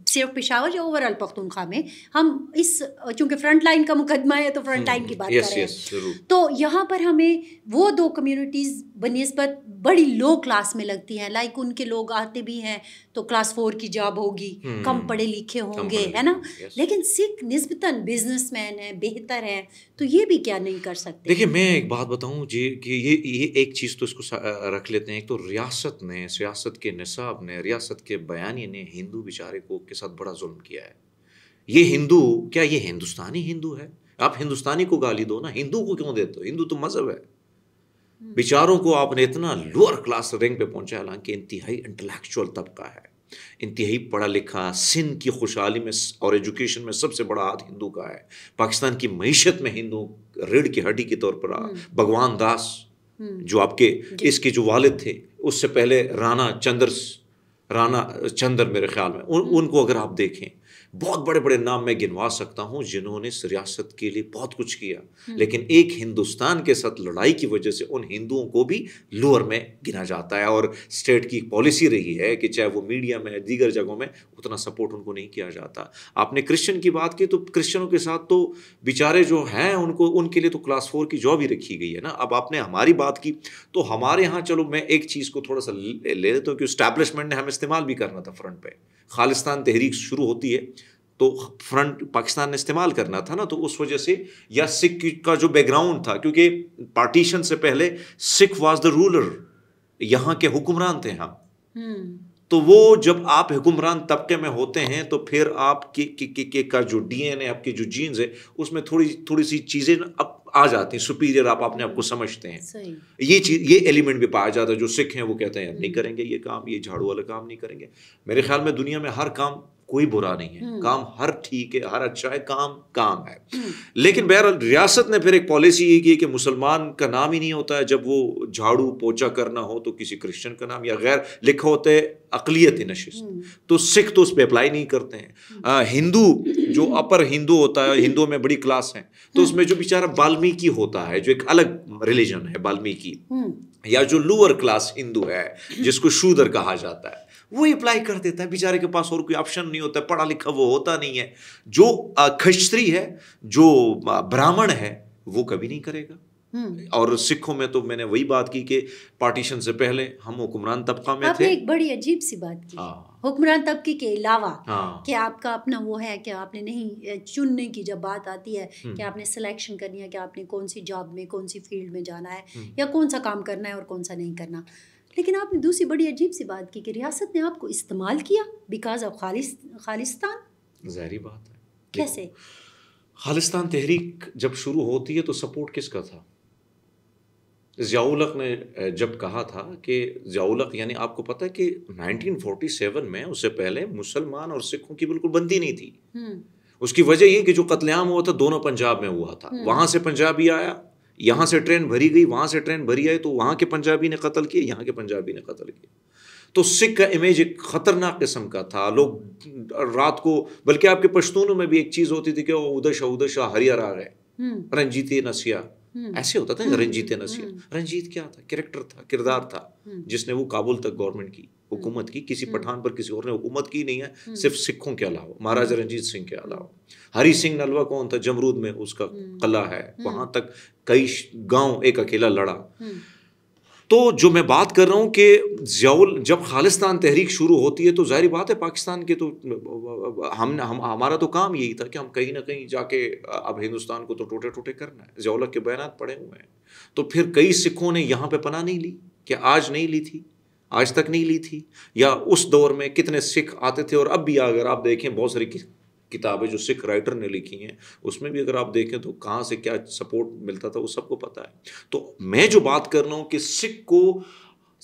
सिर्फ पेशावर या ओवरऑल पख्तूनख्वा में, हम इस, चूँकि फ्रंट लाइन का मुकदमा है तो फ्रंट लाइन की बात कर रहे हैं, तो यहाँ पर हमें वो 2 कम्युनिटीज़ बनिस्बत बड़ी लो क्लास में लगती हैं। लाइक उनके लोग आते भी हैं तो क्लास 4 की जॉब होगी, कम पढ़े लिखे होंगे, है ना, लेकिन सिख निस्बतन बिजनेसमैन है, बेहतर है, तो ये भी क्या नहीं कर सकते? देखिए, मैं एक बात बताऊँ जी, कि ये एक चीज़ तो इसको रख लेते हैं। एक तो रियासत ने, सियासत के निसाब ने, रियासत के बयानी ने हिंदू बेचारे को के साथ बड़ा जुल्म किया है। ये हिंदू, क्या ये हिंदुस्तानी हिंदू है? आप हिंदुस्तानी को गाली दो ना, हिंदू को क्यों देते हो? हिंदू तो मजहब है। बेचारों को आपने इतना लोअर क्लास रैंक पे पहुंचा, हालांकि इंतहाई इंटेलेक्चुअल तबका है, इंतहाई पढ़ा लिखा, सिंध की खुशहाली में और एजुकेशन में सबसे बड़ा हाथ हिंदू का है, पाकिस्तान की मीशत में हिंदू रीढ़ की हड्डी के तौर पर भगवान दास जो आपके इसके जो वालिद थे, उससे पहले राणा चंदर मेरे ख्याल में उनको अगर आप देखें, बहुत बड़े बड़े नाम मैं गिनवा सकता हूँ जिन्होंने इस रियासत के लिए बहुत कुछ किया, लेकिन एक हिंदुस्तान के साथ लड़ाई की वजह से उन हिंदुओं को भी लोअर में गिना जाता है। और स्टेट की पॉलिसी रही है कि चाहे वो मीडिया में दीगर जगहों में उतना सपोर्ट उनको नहीं किया जाता। आपने क्रिश्चियन की बात की तो क्रिश्चियनों के साथ तो बेचारे जो हैं उनको उनके लिए तो क्लास 4 की जॉब ही रखी गई है ना। अब आपने हमारी बात की तो हमारे यहाँ चलो मैं एक चीज़ को थोड़ा सा ले लेता हूँ कि इस्टेब्लिशमेंट ने हमें इस्तेमाल भी करना था फ्रंट पे। खालिस्तान तहरीक शुरू होती है तो फ्रंट पाकिस्तान ने इस्तेमाल करना था ना, तो उस वजह से या सिख का जो बैकग्राउंड था, क्योंकि पार्टीशन से पहले सिख वाज द रूलर, यहाँ के हुक्मरान थे हम। तो वो जब आप हुक्मरान तबके में होते हैं तो फिर आप का जो DNA आपके जो जीन्स है उसमें थोड़ी सी चीज़ें अब आ जाती हैं, सुपीरियर आप अपने आपको समझते हैं। ये चीज ये एलिमेंट भी पाया जाता है। जो सिख हैं वो कहते हैं नहीं करेंगे ये काम, ये झाड़ू वाला काम नहीं करेंगे। मेरे ख्याल में दुनिया में हर काम कोई बुरा नहीं है, काम हर ठीक है, हर अच्छा है, काम है। लेकिन बहरहाल रियासत ने फिर एक पॉलिसी ये की कि मुसलमान का नाम ही नहीं होता है, जब वो झाड़ू पोछा करना हो तो किसी क्रिश्चियन का नाम या गैर लिखा होता है अकलियती नशिस्त, तो सिख तो उस पर अप्लाई नहीं करते हैं। हिंदू जो अपर हिंदू होता है, हिंदुओं में बड़ी क्लास है, तो उसमें जो बेचारा वाल्मीकि होता है जो एक अलग रिलीजन है वाल्मीकि, या जो लोअर क्लास हिंदू है जिसको शूदर कहा जाता है, वो अप्लाई कर देता है। बेचारे के पास और कोई ऑप्शन नहीं होता है, पढ़ा लिखा वो होता नहीं है। जो खस्त्री है, जो ब्राह्मण है, वो कभी नहीं करेगा। और सिखों में तो मैंने वही बात की कि पार्टीशन से पहले हम हुक्मरान तबका में थे। एक बड़ी अजीब सी बात की, हुक्मरान तबके के अलावा कि आपका अपना वो है कि आपने नहीं चुनने की जब बात आती है कि आपने सिलेक्शन करनी है कि आपने कौन सी जॉब में, कौन सी फील्ड में जाना है या कौन सा काम करना है और कौन सा नहीं करना। लेकिन आपने दूसरी बड़ी अजीब सी बात की कि रियासत ने आपको इस्तेमाल किया बिकॉज ऑफ खालिस्तान। ज़ाहिर बात है, कैसे? खालिस्तान तहरीक जब शुरू होती है तो सपोर्ट किसका था? ज़ियाउल हक ने जब कहा था कि ज़ियाउल हक यानी आपको पता है कि 1947 में, उससे पहले मुसलमान और सिखों की बिल्कुल बंदी नहीं थी। उसकी वजह ये कि जो कत्लेआम हुआ था दोनों पंजाब में हुआ था, वहाँ से पंजाबी आया, यहाँ से ट्रेन भरी गई, वहाँ से ट्रेन भरी आई, तो वहाँ के पंजाबी ने कत्ल किए, यहाँ के पंजाबी ने कत्ल किए। तो सिख का इमेज एक ख़तरनाक किस्म का था। लोग रात को, बल्कि आपके पश्तूनों में भी एक चीज़ होती थी कि वो उदशा हरियर आ गए, रंजीत नसिया, ऐसे होता था। रंजीत नसिया, रंजीत क्या था? कैरेक्टर था, किरदार था, जिसने वो काबुल तक गवर्नमेंट की हुकूमत की, किसी पठान पर किसी और ने हुकूमत की नहीं है, सिर्फ सिखों के अलावा, महाराजा रंजीत सिंह के अलावा। हरी सिंह नलवा कौन था? जमरूद में उसका कला है, वहां तक कई गांव एक अकेला लड़ा। तो जो मैं बात कर रहा हूँ कि जब खालिस्तान तहरीक शुरू होती है तो जाहिर बात है पाकिस्तान के तो हमारा तो काम यही था कि हम कहीं ना कहीं जाके अब हिंदुस्तान को तो टूटे टूटे करना है। ज़ियाउल हक के बयानात पड़े हुए हैं। तो फिर कई सिखों ने यहाँ पे पनाह नहीं ली, कि आज नहीं ली थी, आज तक नहीं ली थी, या उस दौर में कितने सिख आते थे। और अब भी अगर आप देखें बहुत सारी किताबें जो सिख राइटर ने लिखी हैं उसमें भी अगर आप देखें तो कहाँ से क्या सपोर्ट मिलता था वो सबको पता है। तो मैं जो बात कर रहा हूँ कि सिख को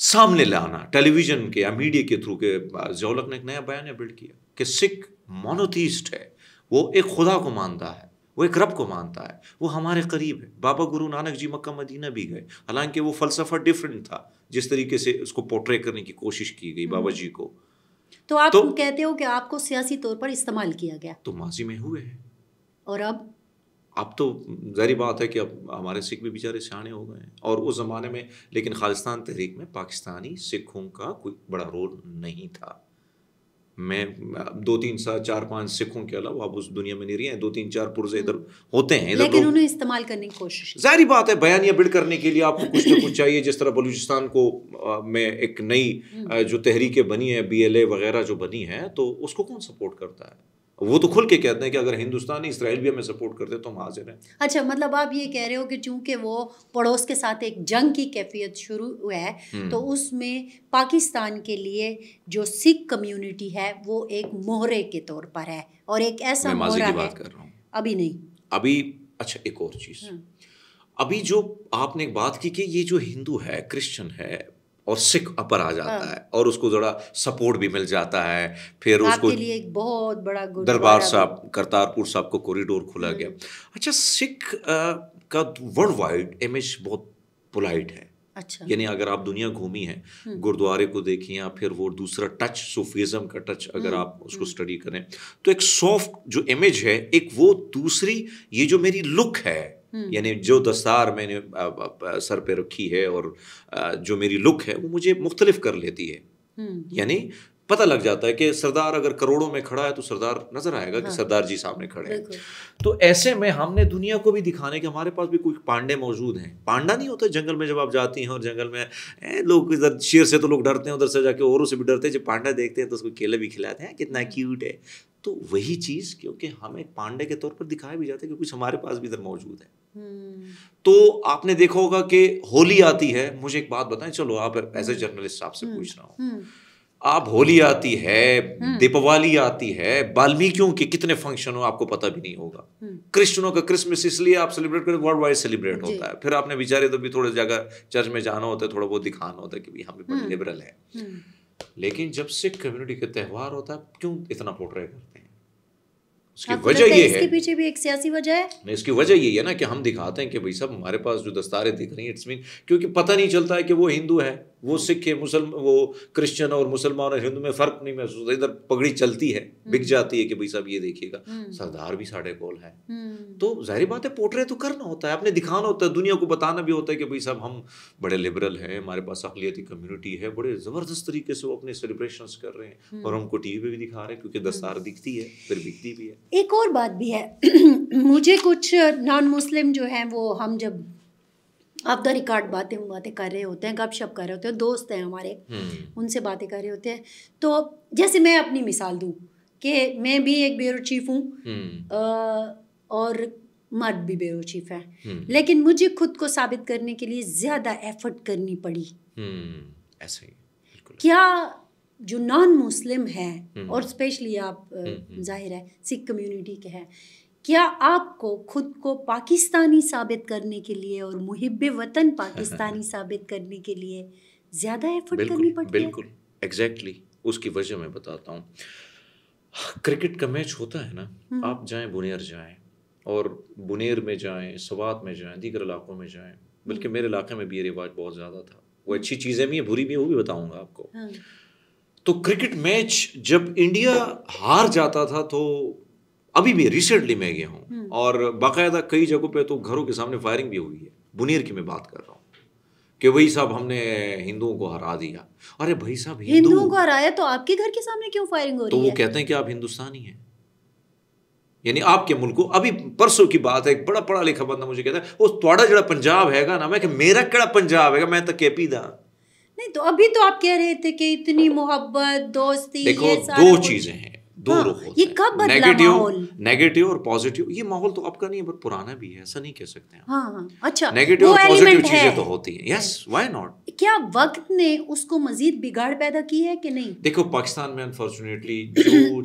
सामने लाना टेलीविज़न के या मीडिया के थ्रू, के ज़ियाउल हक ने एक नया बयान बिल्ड किया कि सिख मोनोथीस्ट है, वो एक खुदा को मानता है, वो एक रब को मानता है, वो हमारे करीब है। बाबा गुरु नानक जी मक्का मदीना भी गए, हालांकि वो फ़लसफ़ा डिफरेंट था जिस तरीके से उसको पोर्ट्रे करने की कोशिश की गई बाबा जी को। तो आप कहते हो कि आपको सियासी तौर पर इस्तेमाल किया गया, तो माजी में हुए हैं। और अब तो जाहिर बात है कि अब हमारे सिख भी बेचारे सियाने हो गए हैं। और उस ज़माने में लेकिन खालिस्तान तहरीक में पाकिस्तानी सिखों का कोई बड़ा रोल नहीं था। मैं 2-3 4-5 सिखों के अलावा आप उस दुनिया में नहीं रहे हैं, 2-3 4 पुर्जे इधर होते हैं, लेकिन उन्हें इस्तेमाल करने की कोशिश। जाहिर बात है बयानिया बिल्ड करने के लिए आपको कुछ ना कुछ चाहिए। जिस तरह बलूचिस्तान को में एक नई जो तहरीकें बनी है, BLA वगैरह जो बनी है, तो उसको कौन सपोर्ट करता है? वो तो खुल के कहते हैं कि अगर हिंदुस्तानी इसराइल भी हमें सपोर्ट करते तो हम हाजिर हैं। अच्छा, मतलब आप ये कह रहे हो कि चूंकि वो पड़ोस के साथ एक जंग की कैफियत शुरू हुआ है तो उसमें पाकिस्तान के लिए जो सिख कम्युनिटी है वो एक मोहरे के तौर पर है, और एक ऐसा मोहरा है। अभी नहीं, अभी अच्छा एक और चीज़ अभी जो आपने एक बात की कि ये जो हिंदू है, क्रिश्चियन है और सिख अपर आ जाता है और उसको थोड़ा सपोर्ट भी मिल जाता है, फिर उसको के लिए एक बहुत बड़ा दरबार साहब करतारपुर साहब को कॉरिडोर खुला गया। अच्छा, सिख का वर्ल्ड वाइड इमेज बहुत पोलाइट है। अच्छा, यानी अगर आप दुनिया घूमी है, गुरुद्वारे को देखिए, या फिर वो दूसरा टच सूफीज्म का टच अगर आप उसको स्टडी करें तो एक सॉफ्ट जो इमेज है, एक वो दूसरी ये जो मेरी लुक है, यानी जो दस्तार मैंने सर पे रखी है और जो मेरी लुक है वो मुझे मुख्तलिफ कर लेती है। यानी पता लग जाता है कि सरदार अगर करोड़ों में खड़ा है तो सरदार नजर आएगा कि सरदार जी सामने खड़े हैं। तो ऐसे में हमने दुनिया को भी दिखाने के हमारे पास भी कुछ पांडे मौजूद हैं। पांडा नहीं होता जंगल में, जब आप जाती हैं और जंगल में लोग इधर शेर से तो लोग डरते हैं, उधर से जाके औरों से भी डरते हैं। जब पांडा देखते हैं तो उसको केले भी खिलाते हैं, कितना क्यूट है। तो वही चीज़ क्योंकि हमें पांडे के तौर पर दिखाया भी जाता है कि कुछ हमारे पास भी इधर मौजूद है। तो आपने देखा होगा कि होली आती है, मुझे एक बात बताएं, चलो आप एज ए जर्नलिस्ट आपसे पूछ रहा हूँ, आप होली आती है, दीपावली आती है, वाल्मीकियों के कितने फंक्शन हो आपको पता भी नहीं होगा। क्रिश्चियनों का क्रिसमस इसलिए आप सेलिब्रेट करें, वर्ल्ड वाइड सेलिब्रेट होता है। फिर आपने बेचारे तो भी थोड़े जगह चर्च में जाना होता है, थोड़ा बहुत दिखाना होता है कि हम बड़े लिबरल है। लेकिन जब सिख कम्युनिटी का त्यौहार होता है, क्यों इतना पोर्ट्रेट करते हैं? उसकी वजह ये है, इसके पीछे भी एक सियासी वजह है। नहीं, इसकी वजह ये है ना कि हम दिखाते हैं कि भाई साहब हमारे पास जो दस्तारें दिख रही हैं, इट्स मीन, क्योंकि पता नहीं चलता है कि वो हिंदू है, वो सिख है, वो क्रिश्चियन और मुसलमान और हिंदू में फ़र्क नहीं महसूस होता। इधर पगड़ी चलती है, बिक जाती है कि भाई साहब ये देखिएगा सरदार भी साढ़े कोल है। तो जाहिर बात है, पोर्ट्रेट तो करना होता है, अपने दिखाना होता है, दुनिया को बताना भी होता है कि भाई साहब हम बड़े लिबरल हैं, हमारे पास अकलियती कम्युनिटी है, बड़े ज़बरदस्त तरीके से वो अपने सेलिब्रेशंस कर रहे हैं और हमको टीवी पे भी दिखा रहे हैं क्योंकि दस्तार दिखती है, फिर बिकती भी है। एक और बात भी है, मुझे कुछ नॉन मुस्लिम जो हैं वो, हम जब आप द रिकॉर्ड बातें कर रहे होते हैं, गपशप कर रहे होते हैं, दोस्त हैं हमारे, उनसे बातें कर रहे होते हैं, तो जैसे मैं अपनी मिसाल दूं कि मैं भी एक ब्यूरो चीफ हूँ और मर्द भी ब्यूरो चीफ है, लेकिन मुझे खुद को साबित करने के लिए ज़्यादा एफर्ट करनी पड़ी। ऐसे ही क्या जो नॉन मुस्लिम है और स्पेशली आप जाहिर है सिख कम्यूनिटी के हैं, क्या आपको खुद को पाकिस्तानी साबित करने के लिए और मुहिब्बे वतन पाकिस्तानी साबित करने के लिए ज़्यादा एफर्ट करनी पड़ती है? बिल्कुल, एग्जैक्टली उसकी वजह मैं बताता हूँ। क्रिकेट का मैच होता है ना, आप जाएं बुनेर जाएं, और बुनेर में जाएं, सवात में जाएं, दीगर इलाकों में जाएं, बल्कि मेरे इलाके में भी ये रिवाज बहुत ज़्यादा था। वो अच्छी चीज़ें भी हैं, बुरी भी, वो भी बताऊँगा आपको। तो क्रिकेट मैच जब इंडिया हार जाता था, तो अभी भी रिसेंटली मैं गया हूँ और बाकायदा कई जगहों पे तो घरों के सामने फायरिंग भी हुई है। बुनेर की मैं बात कर रहा हूँ कि भाई साहब हमने हिंदुओं को हरा दिया। अरे भाई साहब, हिंदुओं को हराया तो आपके घर के सामने क्यों फायरिंग हो रही है? तो वो कहते हैं कि आप हिंदुस्तानी हैं, यानी आपके मुल्क को। अभी परसों की बात है, एक बड़ा पढ़ा लिखा बंदा मुझे कहता है, वो थोड़ा जड़ा पंजाब हैगा ना, मैं कि मेरा कड़ा पंजाब है, मैं तो केपी दा। नहीं तो अभी तो आप कह रहे थे कि इतनी मोहब्बत, दोस्ती, देखो दो चीजें हैं, दो रुख होते हैं, नेगेटिव और पॉजिटिव। ये माहौल तो आपका नहीं है, पर पुराना भी है, ऐसा नहीं कह सकते हैं। हाँ, अच्छा, नेगेटिव और पॉजिटिव चीजें तो होती हैं। Yes, why not? क्या वक्त ने उसको मजीद बिगाड़ पैदा की है कि नहीं? देखो, पाकिस्तान में अनफॉर्चुनेटली जो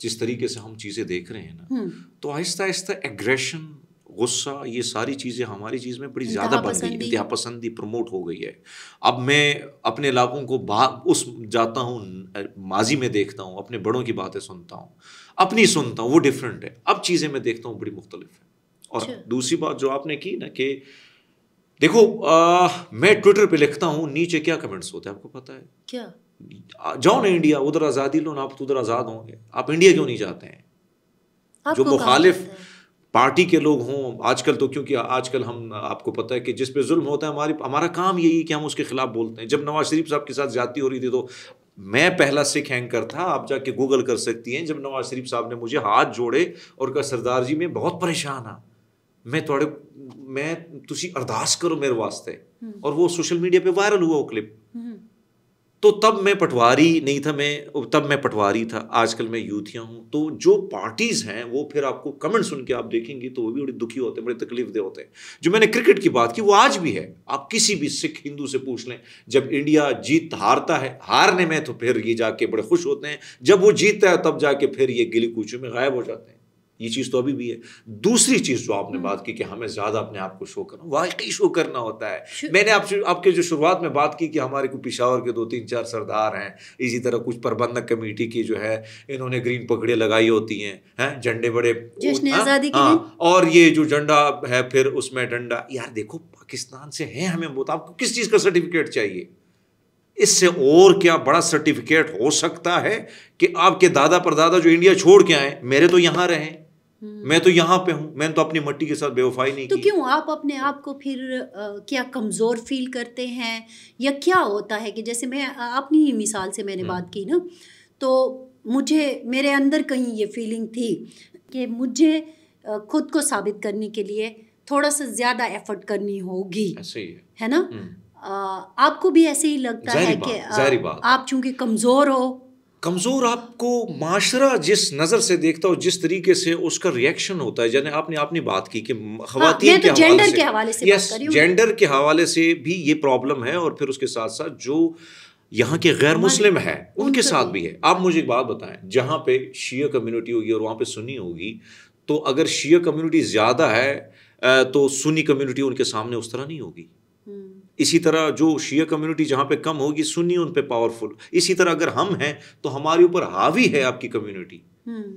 जिस तरीके से हम चीजें देख रहे हैं ना, तो आहिस्ता आहिस्ता एग्रेशन, गुस्सा, ये सारी चीज़ें हमारी चीज़ में बड़ी ज़्यादा बन गई, इंतहा पसंदी प्रमोट हो गई है। अब मैं अपने इलाकों को उस जाता हूँ, माजी में देखता हूँ, अपने बड़ों की बातें सुनता हूँ, अपनी सुनता हूँ, वो डिफरेंट है। अब चीज़ें मैं देखता हूँ बड़ी मुख्तलिफ है। और दूसरी बात जो आपने की ना कि देखो, मैं ट्विटर पर लिखता हूँ, नीचे क्या कमेंट्स होते हैं आपको पता है? क्या जाओ ना इंडिया, उधर आज़ादी लो ना, आप तो उधर आज़ाद होंगे, आप इंडिया क्यों नहीं जाते हैं? जो मुखालिफ पार्टी के लोग हों आजकल, तो क्योंकि आजकल हम, आपको पता है कि जिस पे जुल्म होता है, हमारा काम यही है कि हम उसके खिलाफ बोलते हैं। जब नवाज शरीफ साहब के साथ ज़्यादती हो रही थी, तो मैं पहला सिख एंकर था, आप जाके गूगल कर सकती हैं, जब नवाज शरीफ साहब ने मुझे हाथ जोड़े और कहा सरदार जी मैं बहुत परेशान हाँ, मैं तुसी अरदास करो मेरे वास्ते, और वो सोशल मीडिया पर वायरल हुआ वो क्लिप। तो तब मैं पटवारी नहीं था, तब मैं पटवारी था, आजकल मैं यूथिया हूँ। तो जो पार्टीज़ हैं वो फिर आपको कमेंट सुन के आप देखेंगे तो वो भी बड़े दुखी होते हैं, बड़े तकलीफ दे होते हैं। जो मैंने क्रिकेट की बात की वो आज भी है, आप किसी भी सिख हिंदू से पूछ लें, जब इंडिया जीत हारता है, हारने में तो फिर ये जाके बड़े खुश होते हैं, जब वो जीतता है तब जाके फिर ये गिली कूचू में गायब हो जाते हैं। ये चीज़ तो अभी भी है। दूसरी चीज़ जो आपने बात की कि हमें ज़्यादा अपने आप को शो करना, वाकई शो करना होता है। मैंने आपके जो शुरुआत में बात की कि हमारे को पिशावर के 2-3-4 सरदार हैं, इसी तरह कुछ प्रबंधक कमेटी की जो है इन्होंने ग्रीन पगड़ी लगाई होती हैं, हैं झंडे बड़े आज़ादी के लिए, और ये जो झंडा है फिर उसमें डंडा। यार देखो पाकिस्तान से हैं, हमें मुताबिक किस चीज़ का सर्टिफिकेट चाहिए? इससे और क्या बड़ा सर्टिफिकेट हो सकता है कि आपके दादा परदादा जो इंडिया छोड़ के आए, मेरे तो यहाँ रहें, मैं तो यहाँ पे हूँ, मैंने तो अपनी मट्टी के साथ बेवफाई नहीं की। तो क्यों आप अपने आप को फिर क्या कमज़ोर फील करते हैं या क्या होता है? कि जैसे मैं अपनी ही मिसाल से मैंने बात की ना, तो मुझे मेरे अंदर कहीं ये फीलिंग थी कि मुझे खुद को साबित करने के लिए थोड़ा सा ज़्यादा एफर्ट करनी होगी, है ना? आपको भी ऐसे ही लगता है कि आप चूँकि कमज़ोर हो, कमज़ोर आपको माशरा जिस नज़र से देखता हो, जिस तरीके से उसका रिएक्शन होता है। यानी आपने बात की कि ख़वातीन के हवाले से, जेंडर के हवाले से भी ये प्रॉब्लम है, और फिर उसके साथ साथ जो यहाँ के गैर मुस्लिम हैं उनके साथ भी है। आप मुझे एक बात बताएं, जहाँ पे शिया कम्युनिटी होगी और वहाँ पे सुन्नी होगी, तो अगर शिया कम्युनिटी ज़्यादा है तो सुन्नी कम्युनिटी उनके सामने उस तरह नहीं होगी। इसी तरह जो शिया कम्युनिटी जहाँ पे कम होगी, सुन्नी उन पे पावरफुल। इसी तरह अगर हम हैं तो हमारे ऊपर हावी है आपकी कम्युनिटी,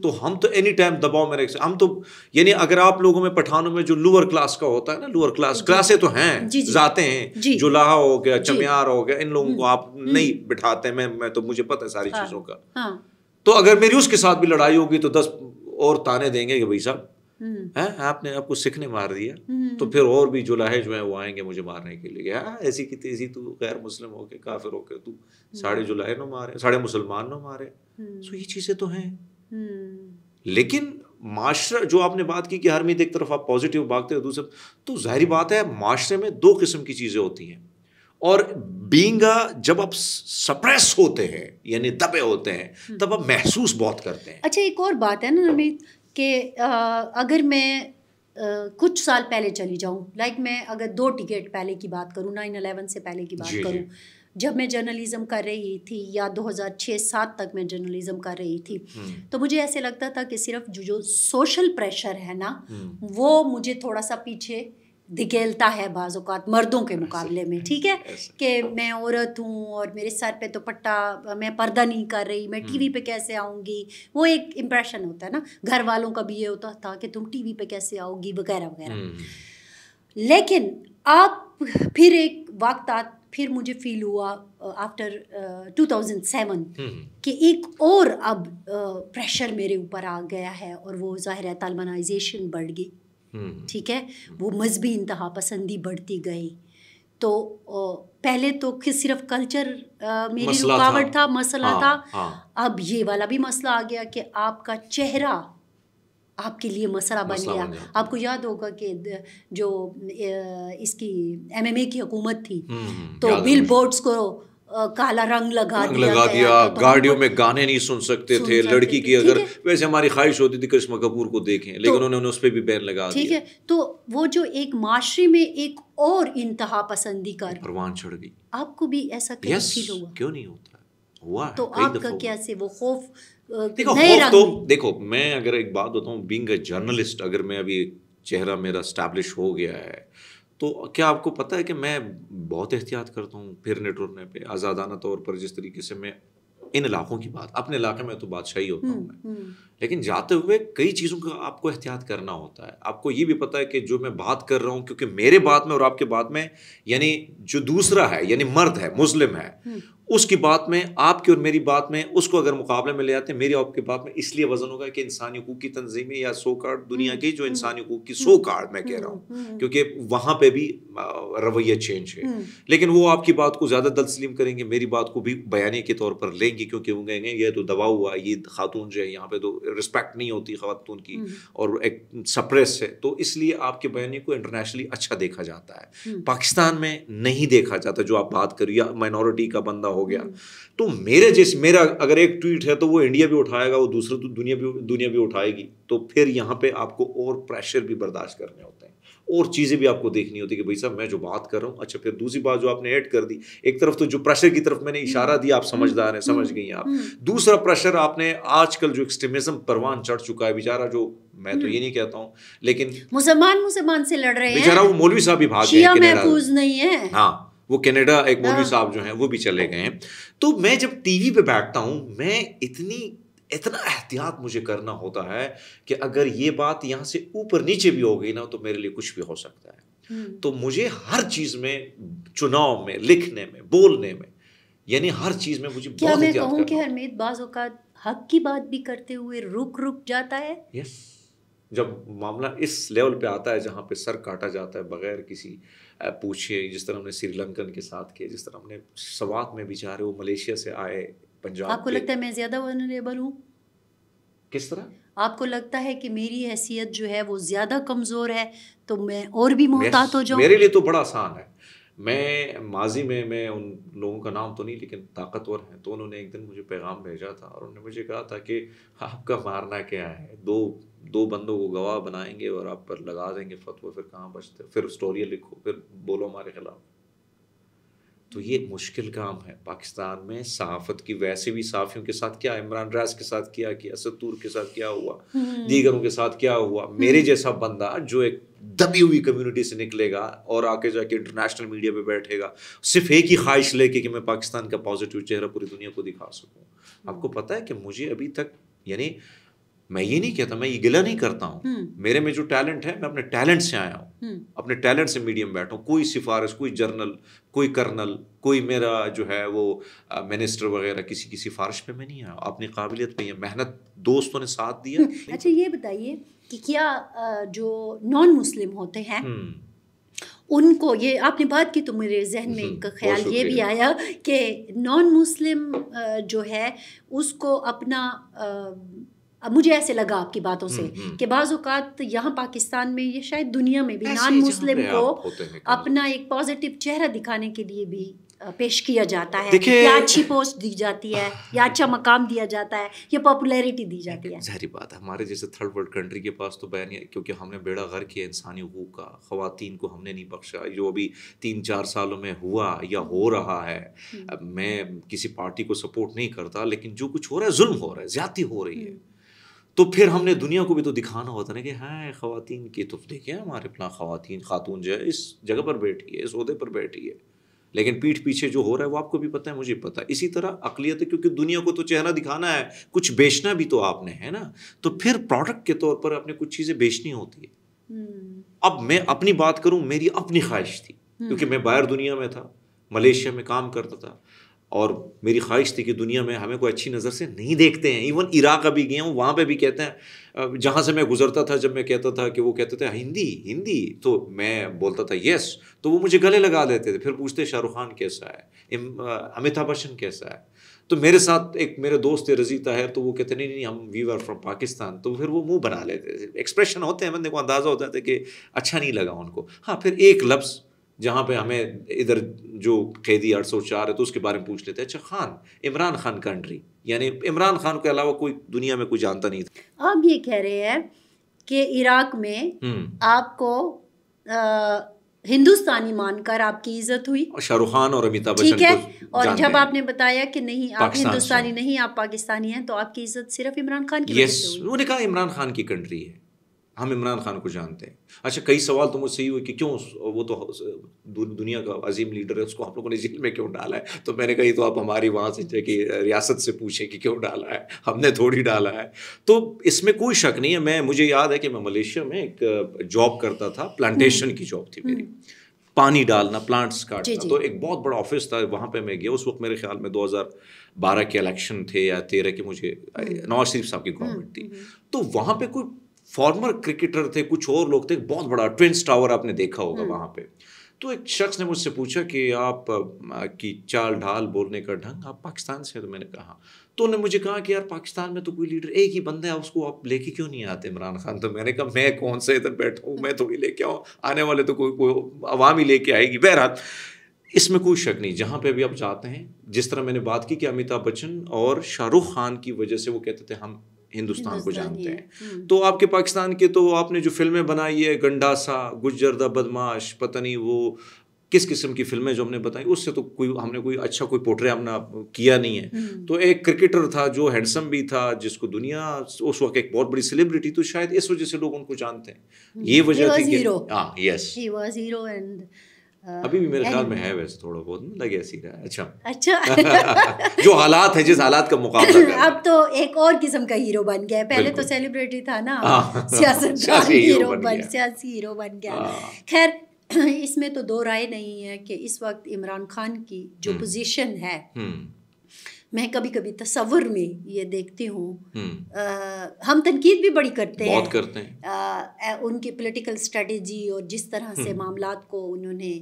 तो हम तो एनी टाइम दबाव में रह सकते। हम तो यानी अगर आप लोगों में पठानों में जो लोअर क्लास का होता है ना, लोअर क्लास क्लासे तो हैं, जाते हैं, जो लाहा हो गया, चमियार हो गया, इन लोगों को आप नहीं बिठाते। मैं तो मुझे पता है सारी चीज़ों का। तो अगर मेरी उसके साथ भी लड़ाई होगी तो 10 और ताने देंगे कि भाई साहब है आपने आपको सिखने मार दिया, तो फिर और भी जुलाहे जो हैं वो आएंगे मुझे मारने के लिए। हाँ ऐसी की तेजी, तू गैर मुस्लिम होके काफिर होके तू साढ़े जुलाहे नो मारे, साढ़े मुसलमान नो मारे। सो ये चीज़ें तो हैं, लेकिन माशरा जो आपने बात की कि हर मीत एक तरफ आप पॉजिटिव भागते हो, दूसरे तो जाहिर बात है माशरे में दो किस्म की चीज़ें होती हैं। और बींगा जब आप सप्रेस होते हैं यानी दबे होते हैं, तब आप महसूस बहुत करते हैं। अच्छा एक और बात है ना अमित, कि अगर मैं कुछ साल पहले चली जाऊँ, लाइक मैं अगर 2 टिकट पहले की बात करूँ, 9/11 से पहले की बात करूँ, जब मैं जर्नलिज़म कर रही थी या 2006-7 तक मैं जर्नलिज़म कर रही थी, तो मुझे ऐसे लगता था कि सिर्फ जो सोशल प्रेशर है ना वो मुझे थोड़ा सा पीछे धकेलता है बाज़ औक़ात मर्दों के मुकाबले में। ठीक है कि मैं औरत हूँ और मेरे सर पे दुपट्टा, मैं पर्दा नहीं कर रही, मैं टीवी पे कैसे आऊँगी, वो एक इम्प्रेशन होता है ना। घर वालों का भी ये होता था कि तुम टीवी पे कैसे आओगी वगैरह वगैरह। लेकिन आप फिर एक वक्त फिर मुझे फ़ील हुआ आफ्टर 2007 कि एक और अब प्रेशर मेरे ऊपर आ गया है, और वो ज़ाहिर है तालिबानाइजेशन बढ़ गई। ठीक है, वो मजहबी इंतहा पसंदी बढ़ती गई। तो पहले तो सिर्फ कल्चर मेरी रुकावट था, मसला था। अब ये वाला भी मसला आ गया कि आपका चेहरा आपके लिए मसला बन गया। आपको याद होगा कि जो इसकी MMA की हुकूमत थी, तो बिल बोर्ड्स को काला रंग लगा दिया। गाड़ियों में गाने नहीं सुन सकते थे। लड़की की अगर वैसे हमारी ख्वाहिश होती थी करिश्मा कपूर को देखें, लेकिन उन्होंने उस पर भी बैन लगा दिया। ठीक है, तो वो जो एक माशरे में एक और इंतहा पसंदी का परवान चढ़ गई। आपको भी ऐसा फील हुआ? क्यों नहीं होता हुआ? तो आपका कैसे वो खौफ? देखो मैं अगर एक बात बताऊँ, बीइंग अ जर्नलिस्ट, अगर मैं अभी चेहरा मेरा एस्टैब्लिश हो गया है, तो क्या आपको पता है कि मैं बहुत एहतियात करता हूँ फिरने टुरने पे आज़ादाना तौर पर, जिस तरीके से मैं इन इलाकों की बात, अपने इलाके में तो बादशाही होता हूँ मैं, लेकिन जाते हुए कई चीज़ों का आपको एहतियात करना होता है। आपको ये भी पता है कि जो मैं बात कर रहा हूँ, क्योंकि मेरे बात में और आपके बात में, यानी जो दूसरा है यानी मर्द है, मुस्लिम है, उसकी बात में, आपकी और मेरी बात में, उसको अगर मुकाबले में ले आते हैं, मेरी आपकी बात में इसलिए वजन होगा कि इंसानी हकूक़ की तंजीमें या सो कार्ड दुनिया की, जो इंसानी हकूक़ की सो कार्ड मैं कह रहा हूँ, क्योंकि वहाँ पे भी रवैया चेंज है, लेकिन वो आपकी बात को ज़्यादा तस्लीम करेंगे, मेरी बात को भी बयानी के तौर पर लेंगे, क्योंकि वो कहेंगे यह तो दबा हुआ, ये खातून जो है यहाँ पर तो रिस्पेक्ट नहीं होती खातून की और एक सप्रेस है, तो इसलिए आपके बयानी को इंटरनेशनली अच्छा देखा जाता है, पाकिस्तान में नहीं देखा जाता। जो आप बात करिए माइनॉरिटी का बंदा हो गया, तो मेरे जैसे मेरा अगर एक ट्वीट है तो वो इंडिया भी उठाएगा, वो दूसरा तो दुनिया भी उठाएगी, तो फिर यहाँ पे आपको और प्रेशर भी बर्दाश्त करने होते हैं। और चीज़ें भी आपको देखनी होती है कि भाई साहब मैं जो बात कर रहा हूँ। अच्छा, फिर दूसरी बात जो आपने ऐड कर दी, एक तरफ तो जो प्रेशर की तरफ मैंने इशारा दिया, आप समझदार हैं, समझ गई हैं आप। दूसरा प्रेशर आपने आजकल जो एक्सट्रीमिज्म परवान चढ़ चुका है बेचारा, जो मैं तो ये नहीं कहता हूँ लेकिन मुसलमान मुसलमान से लड़ रहे हैं बेचारा, वो मौलवी साहब भी भाग गए। हाँ, वो कनाडा एक मौलवी साहब जो हैं वो भी चले गए हैं। तो मैं जब टीवी पे बैठता हूँ, मैं इतना एहतियात मुझे करना होता है कि अगर ये बात यहाँ से ऊपर नीचे भी हो गई ना तो मेरे लिए कुछ भी हो सकता है। तो मुझे हर चीज़ में, चुनाव में, लिखने में, बोलने में, यानी हर चीज़ में मुझे क्या मैं कहूँ कि हरमीत बाज़ औक़ात हक की बात भी करते हुए रुक जाता है। यस, जब मामला इस लेवल पे आता है जहाँ पे सर काटा जाता है बगैर किसी पूछे, जिस तरह हमने श्रीलंकन के साथ किया, जिस तरह हमने सवात में बेचारे वो मलेशिया से आए पंजाब। आपको लगता है मैं ज़्यादा वनरेबल हूँ? किस तरह आपको लगता है कि मेरी हैसियत जो है वो ज़्यादा कमज़ोर है तो मैं और भी मोहतात हो जाऊँ? मेरे लिए तो बड़ा आसान है। मैं माजी में, मैं उन लोगों का नाम तो नहीं लेकिन ताकतवर हैं, तो उन्होंने एक दिन मुझे पैगाम भेजा था और उन्होंने मुझे कहा था कि आपका मारना क्या है, दो बंदों को गवाह बनाएंगे और आप पर लगा देंगे फतवा, फिर कहाँ बचते, फिर स्टोरी लिखो, फिर बोलो हमारे खिलाफ। तो ये मुश्किल काम है पाकिस्तान में सहाफ़त की। वैसे भी सहाफ़ियों के साथ क्या, इमरान रास के साथ क्या किया, सत्तूर के साथ क्या हुआ, दीगरों के साथ क्या हुआ। मेरे जैसा बंदा जो एक दबी हुई कम्युनिटी से निकलेगा और आके जाके इंटरनेशनल मीडिया पे बैठेगा सिर्फ एक ही ख्वाहिश लेके कि मैं पाकिस्तान का पॉजिटिव चेहरा पूरी दुनिया को दिखा सकूँ। आपको पता है कि मुझे अभी तक, यानी मैं ये नहीं कहता, मैं ये गिला नहीं करता हूँ, मेरे में जो टैलेंट है मैं अपने टैलेंट से आया हूँ, अपने टैलेंट से मीडियम बैठा हूँ। कोई सिफारिश, कोई जर्नल, कोई कर्नल, कोई मेरा जो है वो मिनिस्टर वगैरह किसी की सिफारिश पे मैं नहीं आया, अपनी काबिलियत पे, ये मेहनत दोस्तों ने साथ दिया। अच्छा, ये बताइए कि क्या जो नॉन मुस्लिम होते हैं उनको, ये आपने बात की तो मेरे जहन में इनका ख्याल ये भी आया कि नॉन मुस्लिम जो है उसको अपना, अब मुझे ऐसे लगा आपकी बातों से कि बाज़ औक़ात यहाँ पाकिस्तान में, ये शायद दुनिया में भी नॉन मुस्लिम को अपना एक पॉजिटिव चेहरा दिखाने के लिए भी पेश किया जाता है, या अच्छी पोस्ट दी जाती है, या अच्छा मकाम दिया जाता है, या पॉपुलैरिटी दी जाती है। ज़ाहिर बात है, हमारे जैसे थर्ड वर्ल्ड कंट्री के पास तो बैन है, क्योंकि हमने बेड़ा गर्क किया इंसानी हकूक़ का, ख़वातीन को हमने नहीं बख्शा। जो अभी 3-4 सालों में हुआ या हो रहा है, मैं किसी पार्टी को सपोर्ट नहीं करता लेकिन जो कुछ हो रहा है, जुल्म हो रहा है, ज़्यादती हो रही है, तो फिर हमने दुनिया को भी तो दिखाना होता है कि हाँ ख़वातीन की, तो देखिए हमारे अपना ख़ातून जो है इस जगह पर बैठी है, इस ओहदे पर बैठी है, लेकिन पीठ पीछे जो हो रहा है वो आपको भी पता है, मुझे पता है। इसी तरह अक़लियत है, क्योंकि दुनिया को तो चेहरा दिखाना है, कुछ बेचना भी तो आपने है ना, तो फिर प्रोडक्ट के तौर पर आपने कुछ चीज़ें बेचनी होती है। अब मैं अपनी बात करूँ, मेरी अपनी ख्वाहिश थी, क्योंकि मैं बाहर दुनिया में था, मलेशिया में काम करता था और मेरी ख्वाहिश थी कि दुनिया में हमें कोई अच्छी नज़र से नहीं देखते हैं। इवन इराक़ अभी गया हूँ, वहाँ पे भी कहते हैं, जहाँ से मैं गुज़रता था जब मैं कहता था कि वो कहते थे हिंदी हिंदी, तो मैं बोलता था यस, तो वो मुझे गले लगा देते थे, फिर पूछते शाहरुख खान कैसा है, अमिताभ बच्चन कैसा है। तो मेरे साथ एक मेरे दोस्त है रज़ी ताहिर, तो वो कहते नहीं हम वी आर फ्रॉम पाकिस्तान, तो फिर वो मुँह बना लेते थे, एक्सप्रेशन होते हैं, बंदे को अंदाज़ा होता था कि अच्छा नहीं लगा उनको। हाँ, फिर एक लफ्ज़ जहाँ पे हमें इधर जो कैदी 804 है तो उसके बारे में पूछ लेते हैं, अच्छा खान, इमरान खान कंट्री, यानी इमरान खान के अलावा कोई दुनिया में कोई जानता नहीं था। आप ये कह रहे हैं कि इराक़ में आपको हिंदुस्तानी मानकर आपकी इज्जत हुई, शाहरुख खान और अमिताभ बच्चन, ठीक है, और जब आपने बताया कि नहीं आप हिंदुस्तानी नहीं, आप पाकिस्तानी हैं, तो आपकी इज्जत सिर्फ इमरान खान की वजह से हुई। उन्होंने कहा इमरान खान की कंट्री है, हम इमरान खान को जानते हैं। अच्छा, कई सवाल तो मुझसे ये हुए कि क्यों वो तो दुनिया का अजीम लीडर है, उसको आप लोगों ने जेल में क्यों डाला है, तो मैंने कहा ये तो आप हमारी वहाँ से कि रियासत से पूछें कि क्यों डाला है, हमने थोड़ी डाला है। तो इसमें कोई शक नहीं है। मैं, मुझे याद है कि मैं मलेशिया में एक जॉब करता था, प्लांटेशन की जॉब थी मेरी, पानी डालना, प्लांट्स काटना, तो एक बहुत बड़ा ऑफिस था, वहाँ पे मैं गया। उस वक्त मेरे ख्याल में 2012 के इलेक्शन थे या 13 के, मुझे नवाज शरीफ साहब की गवर्नमेंट थी, तो वहाँ पे कोई फॉर्मर क्रिकेटर थे, कुछ और लोग थे, बहुत बड़ा ट्विंस टावर आपने देखा होगा वहाँ पे। तो एक शख्स ने मुझसे पूछा कि आप की चाल ढाल, बोलने का ढंग, आप पाकिस्तान से हैं? तो मैंने कहा, तो उन्होंने मुझे कहा कि यार पाकिस्तान में तो कोई लीडर एक ही बंदा है, उसको आप लेके क्यों नहीं आते, इमरान खान। तो मैंने कहा मैं कौन सा इधर बैठा हूँ, मैं थोड़ी लेके आऊँ, आने वाले तो कोई अवाम ही लेके आएगी। बहरहाल इसमें कोई शक नहीं, जहाँ पे भी आप जाते हैं, जिस तरह मैंने बात की कि अमिताभ बच्चन और शाहरुख खान की वजह से वो कहते थे हम हिंदुस्तान को जानते हैं। तो आपके पाकिस्तान के तो आपने जो फिल्में बनाई है, गंडासा, गुजरदा बदमाश, पता नहीं वो किस किस्म की फिल्में जो हमने बताई, उससे तो कोई हमने कोई अच्छा कोई पोर्ट्रे हमने किया नहीं है। तो एक क्रिकेटर था जो हैंडसम भी था, जिसको दुनिया उस वक्त एक बहुत बड़ी सेलिब्रिटी, तो शायद इस वजह से लोग उनको जानते हैं। ये वजह थी। हाँ, yes, he was hero and अभी भी मेरे ख्याल में है वैसे, थोड़ा बहुत लगे ऐसी रहा। अच्छा जो हालात है, जिस हालात का मुकाबला अब तो एक और किस्म का हीरो बन गया है। पहले तो सेलिब्रिटी था ना, सियासी हीरो बन गया। खैर इसमें तो दो राय नहीं है कि इस वक्त इमरान खान की जो पोजीशन है, मैं कभी कभी तस्वर में ये देखती हूँ, हम तनकीद भी बड़ी करते हैं उनकी पॉलिटिकल स्ट्रेटजी और जिस तरह से मामलात को उन्होंने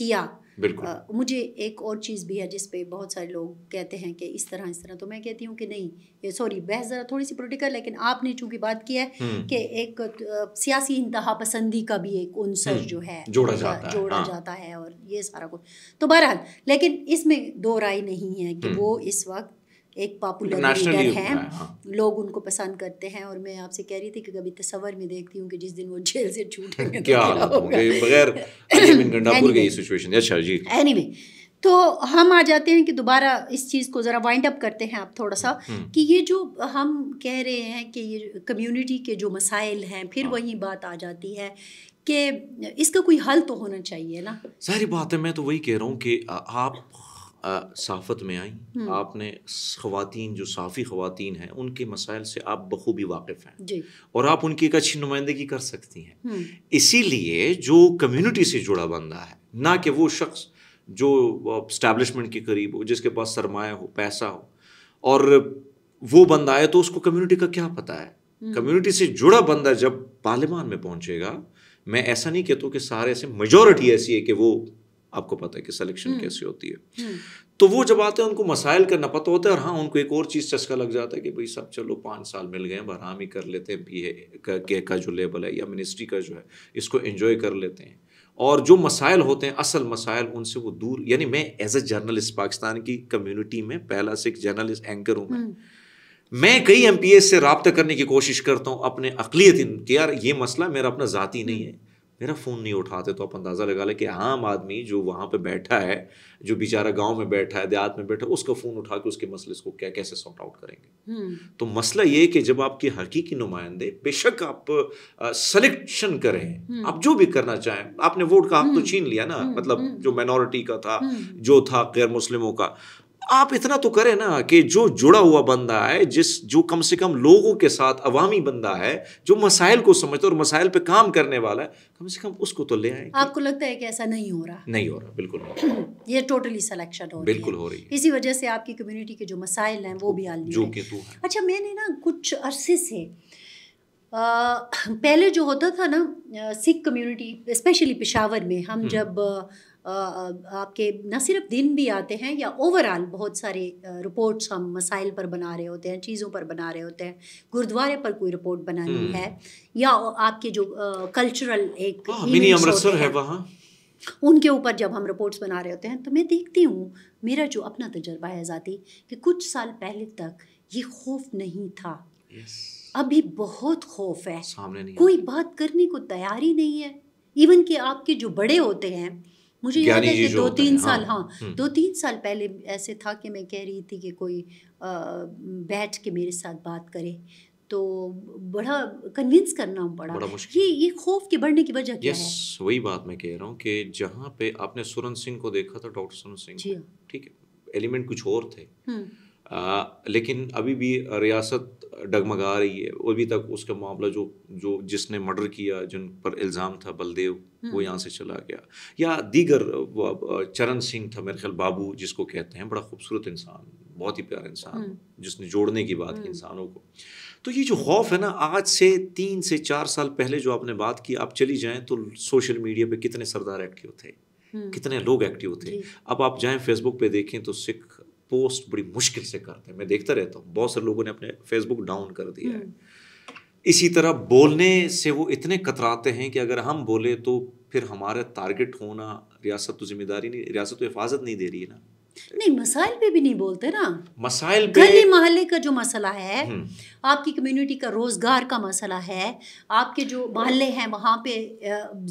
किया। मुझे एक और चीज़ भी है जिस पे बहुत सारे लोग कहते हैं कि इस तरह, तो मैं कहती हूँ कि नहीं, ये सॉरी बहस ज़रा थोड़ी सी पॉलिटिकल, लेकिन आपने चूँकि बात की है कि एक सियासी इंतहा पसंदी का भी एक अंसर जो है जोड़ा जाता है और ये सारा कुछ। तो बहरहाल, लेकिन इसमें दो राय नहीं है कि वो इस वक्त एक पॉपुलर लीडर हैं, लोग उनको पसंद करते हैं। और मैं आपसे कह रही थी कि कभी तस्वर में देखती हूँ कि जिस दिन वो जेल से छूटेंगे क्या बगैर गंडापुर की सिचुएशन। अच्छा जी, एनीवे, तो हम आ जाते हैं कि दोबारा इस चीज़ को ज़रा वाइंड अप करते हैं आप थोड़ा सा, कि ये जो हम कह रहे हैं कि ये कम्युनिटी के जो मसाइल हैं, फिर वही बात आ जाती है कि इसका कोई हल तो होना चाहिए ना। सारी बात है, मैं तो वही कह रहा हूँ कि आप सहाफ़त में आई, आपने ख़वातीन जो सहाफ़ी ख़वातीन हैं उनके मसाइल से आप बखूबी वाकिफ़ हैं और आप उनकी एक अच्छी नुमाइंदगी कर सकती हैं। इसीलिए जो कम्युनिटी से जुड़ा बंदा है, ना कि वो शख्स जो एस्टैब्लिशमेंट के करीब हो, जिसके पास सरमाया हो, पैसा हो, और वो बंदा है तो उसको कम्युनिटी का क्या पता है। कम्युनिटी से जुड़ा बंदा जब पार्लियामान में पहुँचेगा, मैं ऐसा नहीं कहता कि सारे ऐसे, मेजॉरिटी ऐसी है कि वो आपको पता है कि सिलेक्शन कैसी होती है, तो वो जब आते हैं उनको मसाइल का न पता होता है। और हाँ, उनको एक और चीज़ चस्का लग जाता है कि भाई साहब चलो 5 साल मिल गए, बहराम ही कर लेते हैं BA का जो लेवल है या मिनिस्ट्री का जो है, इसको एंजॉय कर लेते हैं। और जो मसाइल होते हैं, असल मसाइल, उनसे वो दूर। यानी मैं एज ए जर्नलिस्ट पाकिस्तान की कम्यूनिटी में पहला से एक जर्नलिस्ट एंकर हूँ। मैं कई MPAs से रब्ता करने की कोशिश करता हूँ अपने अकलियत, यार ये मसला मेरा अपना ज़ाती नहीं है, मेरा फ़ोन नहीं उठाते। तो आप अंदाज़ा लगा लें कि आम आदमी जो वहाँ पे बैठा है, जो बेचारा गांव में बैठा है, देहात में बैठा है, उसका फ़ोन उठा के उसके मसले को क्या कैसे सॉर्ट आउट करेंगे। तो मसला ये है कि जब आपके हकीकी नुमाइंदे, बेशक आप सिलेक्शन करें, आप जो भी करना चाहें, आपने वोट का हक तो छीन लिया ना, मतलब जो माइनॉरिटी का था, जो था गैर मुस्लिमों का, आप इतना तो करें ना कि जो जुड़ा हुआ बंदा है, जो कम से कम लोगों के साथ अवामी बंदा है, जो मसाइल को समझता है और मसाइल पे काम करने वाला है, कम से कम उसको तो ले आए। आपको लगता है कि ऐसा नहीं हो रहा? नहीं हो रहा, बिल्कुल हो रहा। ये टोटली सिलेक्शन हो रही है। इसी वजह से आपकी कम्युनिटी के जो मसाइल हैं वो भी आलमी है। अच्छा, मैंने ना कुछ अरसे से पहले जो होता था ना सिख कम्युनिटी, स्पेशली पेशावर में, हम जब आपके न सिर्फ दिन भी आते हैं या ओवरऑल बहुत सारे रिपोर्ट्स हम मसाइल पर बना रहे होते हैं, चीज़ों पर बना रहे होते हैं, गुरुद्वारे पर कोई रिपोर्ट बनानी है या आपके जो कल्चरल एक मिनी अमृतसर है वहाँ, उनके ऊपर जब हम रिपोर्ट्स बना रहे होते हैं, तो मैं देखती हूँ, मेरा जो अपना तजर्बा है ज़ाती, कि कुछ साल पहले तक ये खौफ नहीं था। अभी बहुत खौफ है, कोई बात करने को तैयार ही नहीं है। इवन कि आपके जो बड़े होते हैं, मुझे याद है कि 2-3 साल हाँ 2-3 साल पहले ऐसे था कि मैं कह रही थी कि कोई बैठ के मेरे साथ बात करे, तो बड़ा कन्विंस करना पड़ा। ये खौफ के बढ़ने की वजह क्या है? वही बात मैं कह रहा हूँ कि जहाँ पे आपने सुरन सिंह को देखा था, डॉक्टर सुरन सिंह, ठीक है, एलिमेंट कुछ और थे, लेकिन अभी भी रियासत डगमगा रही है। अभी तक उसका मामला जो जिसने मर्डर किया, जिन पर इल्ज़ाम था, बलदेव, वो यहाँ से चला गया, या दीगर चरण सिंह था मेरे ख्याल, बाबू जिसको कहते हैं, बड़ा खूबसूरत इंसान, बहुत ही प्यारा इंसान, जिसने जोड़ने की बात की इंसानों को। तो ये जो खौफ है ना, आज से 3 से 4 साल पहले जो आपने बात की, आप चली जाएँ तो सोशल मीडिया पर कितने सरदार एक्टिव थे, कितने लोग एक्टिव थे। अब आप जाएँ फेसबुक पर देखें तो सिख पोस्ट बड़ी मुश्किल से करते हैं, मैं देखता रहता हूँ, बहुत सारे लोगों ने अपने फेसबुक डाउन कर दिया है। इसी तरह बोलने से वो इतने कतराते हैं कि अगर हम बोले तो फिर हमारा टारगेट होना, रियासत तो जिम्मेदारी नहीं, रियासत तो हिफाजत नहीं दे रही है ना। नहीं, मसाइल पे भी नहीं बोलते ना, मसाइल पे गली मोहल्ले का जो मसला है, आपकी कम्युनिटी का रोजगार का मसला है, आपके जो मोहल्ले हैं वहाँ पे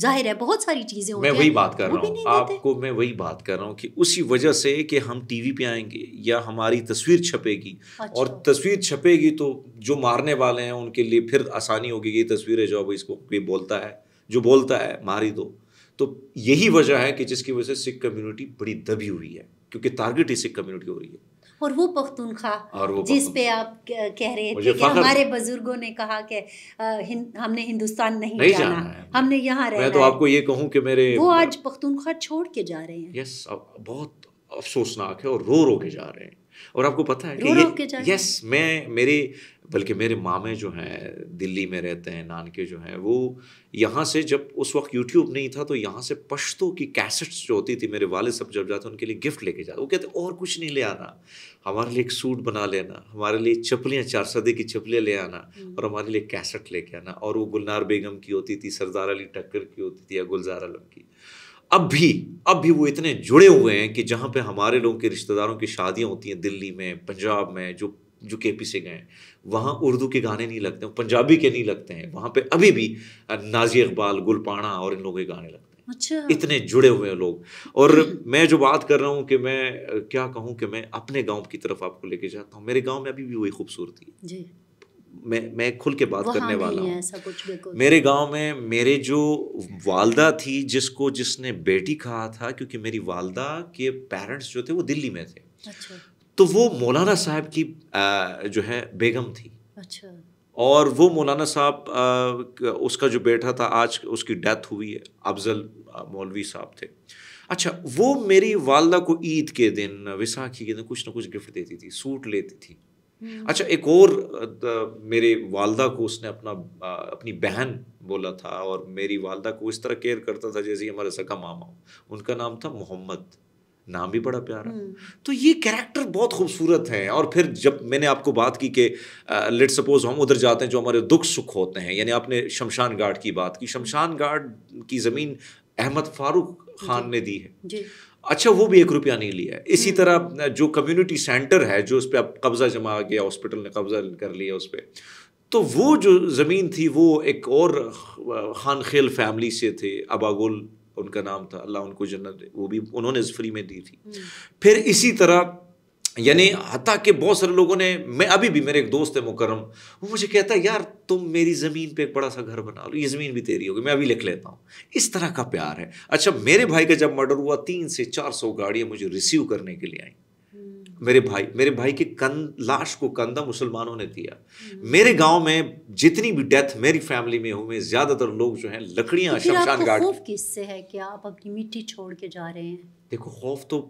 जाहिर है बहुत सारी चीजें होती हैं। मैं वही बात कर रहा हूँ आपको, मैं वही बात कर रहा हूँ कि उसी वजह से कि हम टीवी पे आएंगे या हमारी तस्वीर छपेगी, और तस्वीर छपेगी तो जो मारने वाले हैं उनके लिए फिर आसानी होगी, ये तस्वीर है, जो इसको कोई बोलता है, जो बोलता है मारी दो। तो यही वजह है कि जिसकी वजह से सिख कम्युनिटी बड़ी दबी हुई है, क्योंकि टारगेट ही सिख कम्युनिटी हो रही है। और वो पख्तूनखा, जिस पे आप कह रहे थे कि हमारे बुजुर्गों ने कहा कि हमने हिंदुस्तान नहीं जाना है, हमने यहाँ रहना है। मैं तो आपको ये कहूँ कि मेरे वो आज पख्तूनखा छोड़ के जा रहे हैं। यस, बहुत अफसोसनाक है, और रो रो के जा रहे हैं। और आपको पता है कि यस, मैं मेरे बल्कि मेरे मामे जो हैं दिल्ली में रहते हैं, नानके जो हैं वो यहाँ से, जब उस वक्त यूट्यूब नहीं था तो यहाँ से पश्तो की कैसेट्स जो होती थी, मेरे वाले सब जब जाते उनके लिए गिफ्ट लेके जाते, वो कहते और कुछ नहीं ले आना, हमारे लिए एक सूट बना लेना, हमारे लिए चप्पलियाँ 400 की चप्पलें ले आना, और हमारे लिए कैसेट लेके आना। और वो गुलनार बेगम की होती थी, सरदार अली टक्कर की होती थी, या गुलजार आलम की। अब भी वो इतने जुड़े हुए हैं कि जहाँ पे हमारे लोगों के रिश्तेदारों की शादियाँ होती हैं दिल्ली में, पंजाब में, जो केपी से गए, वहाँ उर्दू के गाने नहीं लगते, पंजाबी के नहीं लगते हैं, वहाँ पे अभी भी नाजी इकबाल, गुलपाना और इन लोगों के गाने लगते हैं। अच्छा, इतने जुड़े हुए हैं लोग। और मैं जो बात कर रहा हूँ कि मैं क्या कहूँ कि मैं अपने गाँव की तरफ आपको लेके जाता हूँ। मेरे गाँव में अभी भी वही खूबसूरती है, मैं खुल के बात करने वाला हूँ। मेरे गांव में मेरे जो वालदा थी, जिसने बेटी कहा था, क्योंकि मेरी वालदा के पेरेंट्स जो थे वो दिल्ली में थे। अच्छा। तो वो मौलाना साहब की जो है बेगम थी। अच्छा। और वो मौलाना साहब, उसका जो बेटा था, आज उसकी डेथ हुई है, अफजल मौलवी साहब थे। अच्छा, वो मेरी वालदा को ईद के दिन, विसाखी के दिन कुछ ना कुछ गिफ्ट देती थी, सूट लेती थी। अच्छा, एक और मेरे वालदा को उसने अपनी बहन बोला था, और मेरी वालदा को इस तरह केयर करता था जैसे हमारे सका मामा। उनका नाम था मोहम्मद, नाम भी बड़ा प्यारा। तो ये कैरेक्टर बहुत खूबसूरत हैं। और फिर जब मैंने आपको बात की कि लेट सपोज हम उधर जाते हैं जो हमारे दुख सुख होते हैं, यानी आपने शमशान घाट की बात की, शमशान घाट की ज़मीन अहमद फ़ारूक खान ने दी है। अच्छा, वो भी 1 रुपया नहीं लिया है। इसी तरह जो कम्युनिटी सेंटर है, जो उस पर अब कब्ज़ा जमा गया, हॉस्पिटल ने कब्ज़ा कर लिया उस पर, तो वो जो ज़मीन थी वो एक और खान खेल फैमिली से थे, अबागुल उनका नाम था, अल्लाह उनको जन्नत दे, वो भी उन्होंने फ्री में दी थी। फिर इसी तरह यानी हत्ता के बहुत सारे लोगों ने, मैं अभी भी, मेरे एक दोस्त है मुकर्रम, वो मुझे कहता है यार तुम मेरी ज़मीन पे एक बड़ा सा घर बना लो, ये ज़मीन भी तेरी होगी, मैं अभी लिख लेता हूँ। इस तरह का प्यार है। अच्छा, मेरे भाई का जब मर्डर हुआ 300 से 400 गाड़ियाँ मुझे रिसीव करने के लिए आई। मेरे भाई के लाश को कंधा मुसलमानों ने दिया। मेरे गांव में जितनी भी डेथ मेरी फैमिली में हुई, ज्यादातर लोग जो हैं लकड़ियाँ, शमशान घाट। खौफ किससे है कि आप अपनी मिट्टी छोड़ के जा रहे हैं? देखो, खौफ तो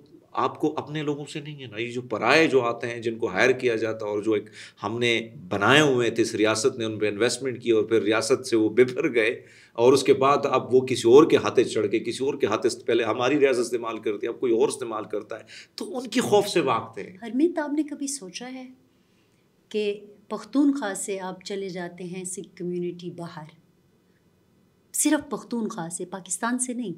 आपको अपने लोगों से नहीं है ना। ये जो पराए जो आते हैं, जिनको हायर किया जाता है, और जो एक हमने बनाए हुए थे, इस रियासत ने उन पर इन्वेस्टमेंट की, और फिर रियासत से वो बिफर गए, और उसके बाद अब वो किसी और के हाथे चढ़ के, किसी और के हाथे, पहले हमारी रियासत इस्तेमाल करती है, अब कोई और इस्तेमाल करता है, तो उनकी खौफ से भागते हैं। हरमीत, आपने कभी सोचा है कि पख्तूनख्वा से आप चले जाते हैं सिख कम्यूनिटी बाहर, सिर्फ पख्तूनख्वा से, पाकिस्तान से नहीं,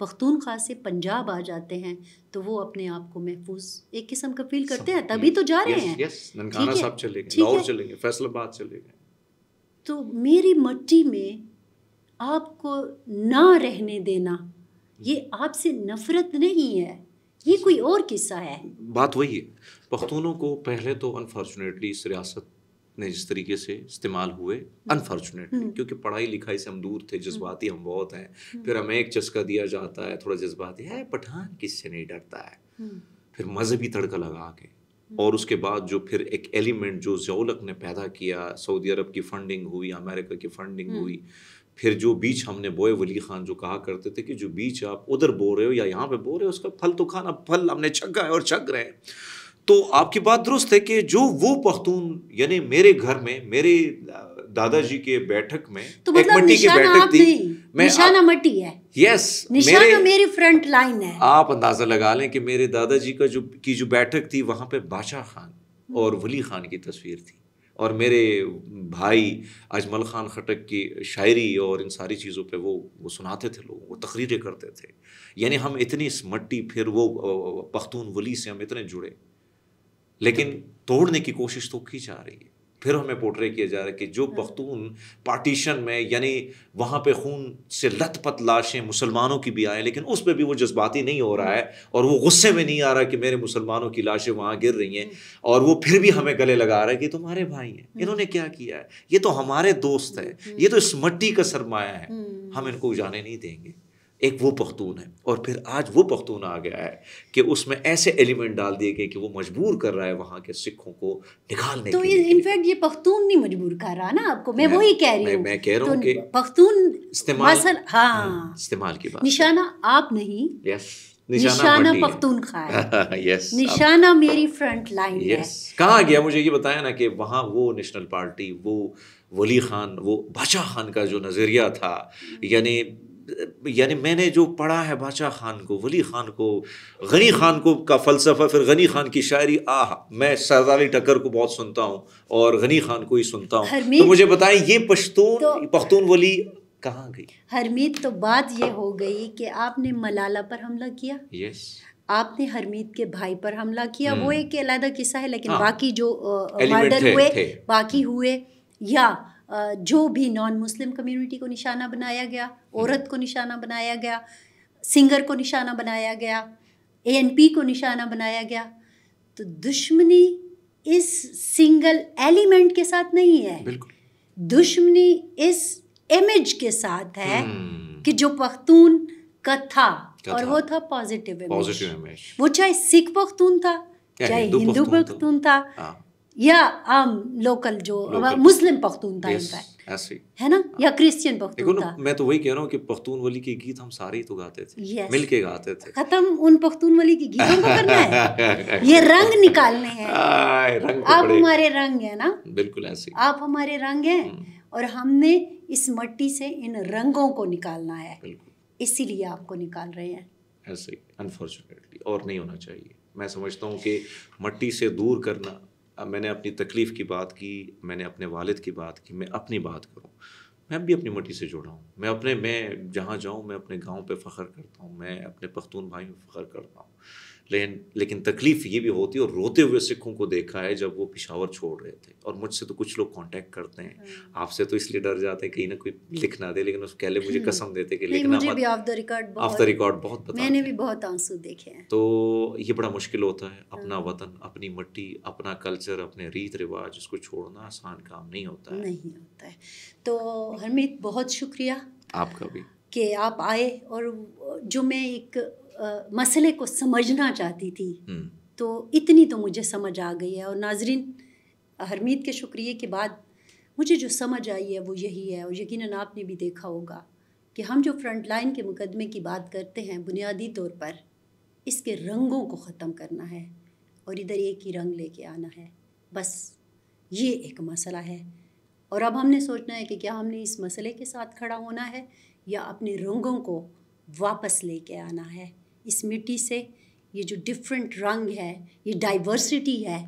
पख्तूनख्वा से पंजाब आ जाते हैं, तो वो अपने आप को महफूज एक किस्म का फील करते हैं, तभी तो जा रहे हैं। ननकाना साहब चलेंगे, लाहौर चलेंगे, फैसलाबाद चलेंगे। तो मेरी मट्टी में आपको ना रहने देना, ये आपसे नफरत नहीं है, ये कोई और किस्सा है। बात वही है, पख्तूनों को पहले तो अनफॉर्चुनेटली इस रियासत ने जिस तरीके से इस्तेमाल हुए, अनफॉर्चुनेटली, क्योंकि पढ़ाई लिखाई से हम दूर थे, जज्बाती हम बहुत हैं, फिर हमें एक चस्का दिया जाता है, थोड़ा जज्बाती है, पठान किससे नहीं डरता है, फिर मजहबी तड़का लगा के, और उसके बाद जो फिर एक एलिमेंट जो ज़ौलक ने पैदा किया, सऊदी अरब की फंडिंग हुई, अमेरिका की फंडिंग हुई, फिर जो बीज हमने बोए, वली खान जो कहा करते थे कि जो बीज आप उधर बो रहे हो या यहाँ पे बो रहे हो, उसका फल तो खाना, फल हमने छका है और छक रहे हैं। तो आपकी बात दुरुस्त है कि जो वो पख्तून, यानी मेरे घर में मेरे दादाजी के बैठक में, तो मतलब एक मट्टी की बैठक थी, निशाना मट्टी है। यस, निशाना मेरी फ्रंट लाइन है। आप अंदाजा लगा लें कि मेरे दादाजी का जो बैठक थी, वहां पे बादशाह खान और वली खान की तस्वीर थी, और मेरे भाई अजमल ख़ान खटक की शायरी और इन सारी चीज़ों पे वो सुनाते थे लोगों को, तकरीरें करते थे। यानी हम इतनी इस मट्टी, फिर वो पख्तून वली से हम इतने जुड़े, लेकिन तोड़ने की कोशिश तो की जा रही है। फिर हमें पोर्ट्रे किया जा रहा है कि जो पख्तून पार्टीशन में, यानी वहाँ पे खून से लथपथ लाशें मुसलमानों की भी आए, लेकिन उस पर भी वो जज्बाती नहीं हो रहा है और वो गुस्से में नहीं आ रहा कि मेरे मुसलमानों की लाशें वहाँ गिर रही हैं, और वो फिर भी हमें गले लगा रहा है कि तुम्हारे भाई हैं, इन्होंने क्या किया है, ये तो हमारे दोस्त हैं, ये तो इस मिट्टी का सरमाया है, हम इनको उजाने नहीं देंगे। एक वो पख्तून है, और फिर आज वो पख्तून आ गया है कि उसमें ऐसे एलिमेंट डाल दिए गए कि वो मजबूर कर रहा है वहाँ के सिखों को निकालने तो के लिए। इनफैक्ट ये पख्तून नहीं मजबूर कर रहा ना आपको, मैं वही कह रही हूँ, मैं कह रहा हूँ कि पख्तून इस्तेमाल, हाँ इस्तेमाल की बात, निशाना आप नहीं, यस निशाना पख्तून खा है, यस निशाना मेरी फ्रंट लाइन है। कहाँ गया मुझे ये बताया ना कि वहाँ वो नेशनल पार्टी, वो वली खान, वो बादशाह खान का जो नज़रिया था, यानी मैंने जो पढ़ा है बादशाह खान को, वली खान को, गनी खान को का फ़लसफ़ा, फिर गनी खान की शायरी, आह मैं सरदार अली टक्कर को बहुत सुनता हूँ और गनी खान को ही सुनता हूँ, तो मुझे बताएं ये पश्तून पख्तून वली कहाँ गई? हरमीत, तो बात ये हो गई कि आपने मलाला पर हमला किया, यस आपने हरमीत के भाई पर हमला किया, वो एक अलग किस्सा है, लेकिन बाकी जो मर्डर हुए बाकी हुए, या जो भी नॉन मुस्लिम कम्युनिटी को निशाना बनाया गया, औरत को निशाना बनाया गया, सिंगर को निशाना बनाया गया, ANP को निशाना बनाया गया, तो दुश्मनी इस सिंगल एलिमेंट के साथ नहीं है, दुश्मनी इस इमेज के साथ है कि जो पख्तून का था, और वो था पॉजिटिव इमेज, वो चाहे सिख पख्तून था, चाहे हिंदू पख्तून था, या आम लोकल जो मुस्लिम पख्तून था, ऐसे है ना, या क्रिश्चियन पख्तून था। मैं तो वही कह रहा हूँ कि पख्तून वली के गीत हम सारे ही तो गाते थे, मिलके गाते थे। खत्म उन पख्तून वली के गीतों को करना है, ये रंग निकालने हैं, आप हमारे रंग है ना, बिल्कुल ऐसे आप हमारे रंग हैं, और हमने इस मिट्टी से इन रंगों को निकालना है, इसीलिए आपको निकाल रहे हैं ऐसे, अनफॉर्चुनेटली, और नहीं होना चाहिए। मैं समझता हूँ कि मिट्टी से दूर करना, मैंने अपनी तकलीफ़ की बात की, मैंने अपने वालिद की बात की, मैं अपनी बात करूँ, मैं भी अपनी मिट्टी से जुड़ा हूँ, मैं जहाँ जाऊँ मैं अपने गांव पे फ़ख्र करता हूँ, मैं अपने पख्तून भाई पे फ़ख्र करता हूँ, लेकिन तकलीफ़ ये भी होती है, और रोते हुए सिखों को देखा है जब वो पिशावर छोड़ रहे थे, और मुझसे तो कुछ लोग कांटेक्ट करते हैं, आपसे तो इसलिए डर जाते हैं कहीं ना कोई लिख ना दे, लेकिन उस कहले मुझे कसम देते कि लिखना मत, मुझे भी ऑफ द रिकॉर्ड बहुत बताते, मैंने भी बहुत आंसू देखे हैं। तो ये बड़ा मुश्किल होता है, अपना वतन, अपनी मिट्टी, अपना कल्चर, अपने रीत रिवाज, इसको छोड़ना आसान काम नहीं होता है, नहीं होता है। तो हरमीत, बहुत शुक्रिया आपका भी कि आप आए, और जो मैं एक मसले को समझना चाहती थी, तो इतनी तो मुझे समझ आ गई है, और नाजरीन हरमीत के शुक्रिया के बाद मुझे जो समझ आई है वो यही है, और यकीनन आपने भी देखा होगा कि हम जो फ्रंट लाइन के मुकदमे की बात करते हैं, बुनियादी तौर पर इसके रंगों को ख़त्म करना है और इधर एक ही रंग लेके आना है, बस ये एक मसला है। और अब हमने सोचना है कि क्या हमने इस मसले के साथ खड़ा होना है, या अपने रंगों को वापस लेके आना है इस मिट्टी से। ये जो डिफरेंट रंग है, ये डाइवर्सिटी है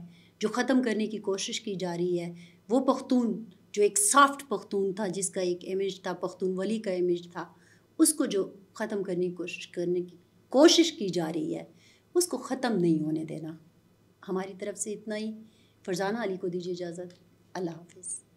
जो ख़त्म करने की कोशिश की जा रही है, वो पख्तून जो एक सॉफ्ट पख्तून था, जिसका एक इमेज था, पख्तून वली का इमेज था, उसको जो ख़त्म करने की कोशिश की जा रही है, उसको ख़त्म नहीं होने देना। हमारी तरफ से इतना ही। फरजाना अली को दीजिए इजाज़त। अल्लाह हाफिज़।